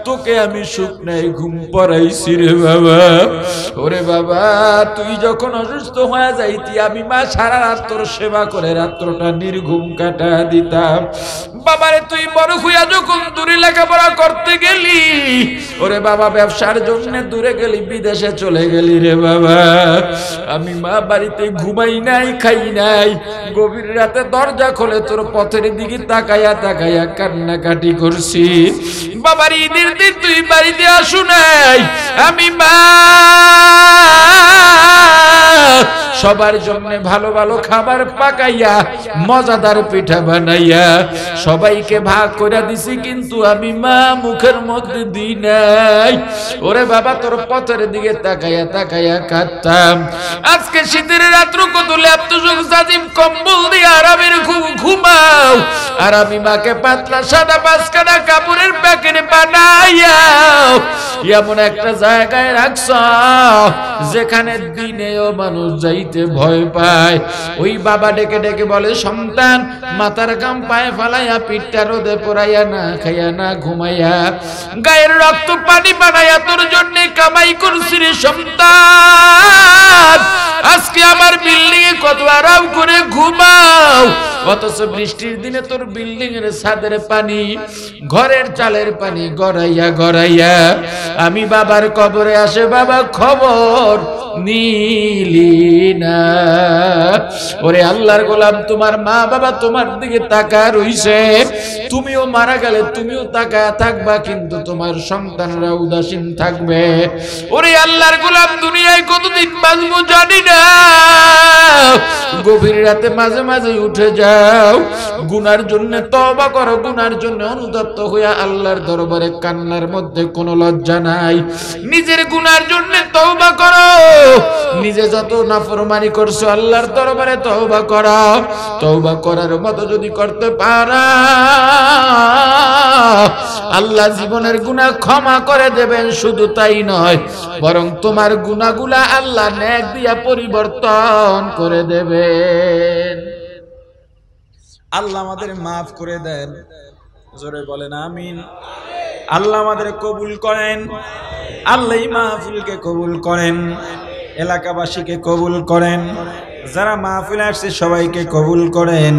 তোকে আমি শুকনায় ঘুম পড়াইছি রে বাবা। ওরে বাবা, তুই যখন অসুস্থ হয়ে যাইতি, আমি মা সারা রাত তোর সেবা করে রাত্রটা নির্ঘুম কাটা দিতাম। বাবারে, তুই বড় হইয়া যখন দূরে লেখাপড়া করতে গেলি, ওরে বাবা ব্যবসার জন্য দূরে গেলি, বিদেশে চলে গেলি রে বাবা, আমি মা বাড়িতে ঘুমাই নাই, খাই নাই, গভীর রাতে দরজা খোলে তোর পথের দিকে তাকায়া তাকায়া কান্নাকাটি করছি। বাবার ঈদের দিন তুই বাড়িতে আসু নাই, আমি মা সবার জন্য ভালো ভালো খাবার পাকাইয়া মজাদার পিঠা বানাইয়া সবাইকে ভাগ করে দিছি, কিন্তু আমি মা মুখের মধ্যে দিই নাই। ওরে বাবা, তোর পথের দিকে তাকায়া তাকায়া কাঁদতাম। আজকে শীতের রাত্র কত ল্যাপটপ জাজিম কম্বল দিয়ে আরামের ঘুম ঘুমাও, আর আমি মাকে পাতলা সাদা পাঁচখানা কাপড়ের প্যাকেট বানাইয়া এমন একটা জায়গায় রাখছ যেখানে দিনেও মানুষ যাইতে ভয় পায়। ওই বাবা ডেকে ডেকে বলে, সন্তান, মাথার ঘাম পায়ে ফালাইয়া পিঠটা রোদে পোড়াইয়া না খাইয়া না ঘুমাইয়া গায়ের রক্ত পানি বানাইয়া তোর জন্য কামাই করছি রে সন্তান, আজকে আমার বিল্ডিং এ কত আরাম করে ঘুমাও, অথচ বৃষ্টির দিনে তোর বিল্ডিং এর ছাদের পানি ঘরের চালের পানি গড়াইয়া গড়াইয়া আমি বাবার কবরে আসে বাবা খবর নীলি না। ওরে আল্লাহর গোলাম, তোমার মা বাবা তোমার দিকে তাকা রইছে, তুমিও মারা গেলে তুমিও তাকা থাকবা, কিন্তু তোমার সন্তানরা উদাসীন থাকবে। ওরে আল্লাহর গোলাম, দুনিয়ায় কতদিন বাঁচবো জানি না, গভীর রাতে মাঝে মাঝে উঠে যাও, গুনার জন্য তওবা করো, গুনার জন্য অনুতপ্ত হইয়া আল্লাহর দরবারে কান্নার মধ্যে কোনো লজ্জা নাই, নিজের গুনার জন্য তওবা করো, নিজে যত নাফরমানি করছো আল্লাহর দরবারে তওবা করো। তওবা করার মতো যদি করতে পারা, আল্লাহ জীবনের গুনাহ ক্ষমা করে দেবেন। শুধু তাই নয়, বরং তোমার গুনাহগুলা আল্লাহ নেক দিয়া পরিবর্তন করে দেবেন। আল্লাহ আমাদের মাফ করে দেন, জোরে বলেন আমিন। আল্লাহ আমাদের কবুল করেন, আল্লাহ মাহফিলকে কবুল করেন, এলাকাবাসীকে কবুল করেন, যারা মাহফিলে আসছে সবাইকে কবুল করেন,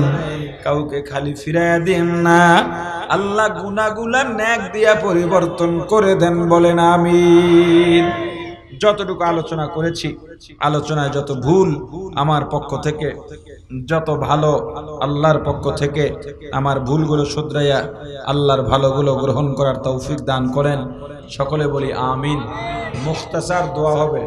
কাউকে খালি ফিরাইয়া দেন না, আল্লাহ গুনাহগুলা নেক দিয়া পরিবর্তন করে দেন, বলেন আমিন। যতটুকু আলোচনা করেছি আলোচনায় যত ভুল আমার পক্ষ থেকে, যত ভালো আল্লাহর পক্ষ থেকে, আমার ভুলগুলো শুধরাইয়া আল্লাহর ভালোগুলো গ্রহণ করার তৌফিক দান করেন। সকলে বলি আমিন। মুখতাসার দোয়া হবে।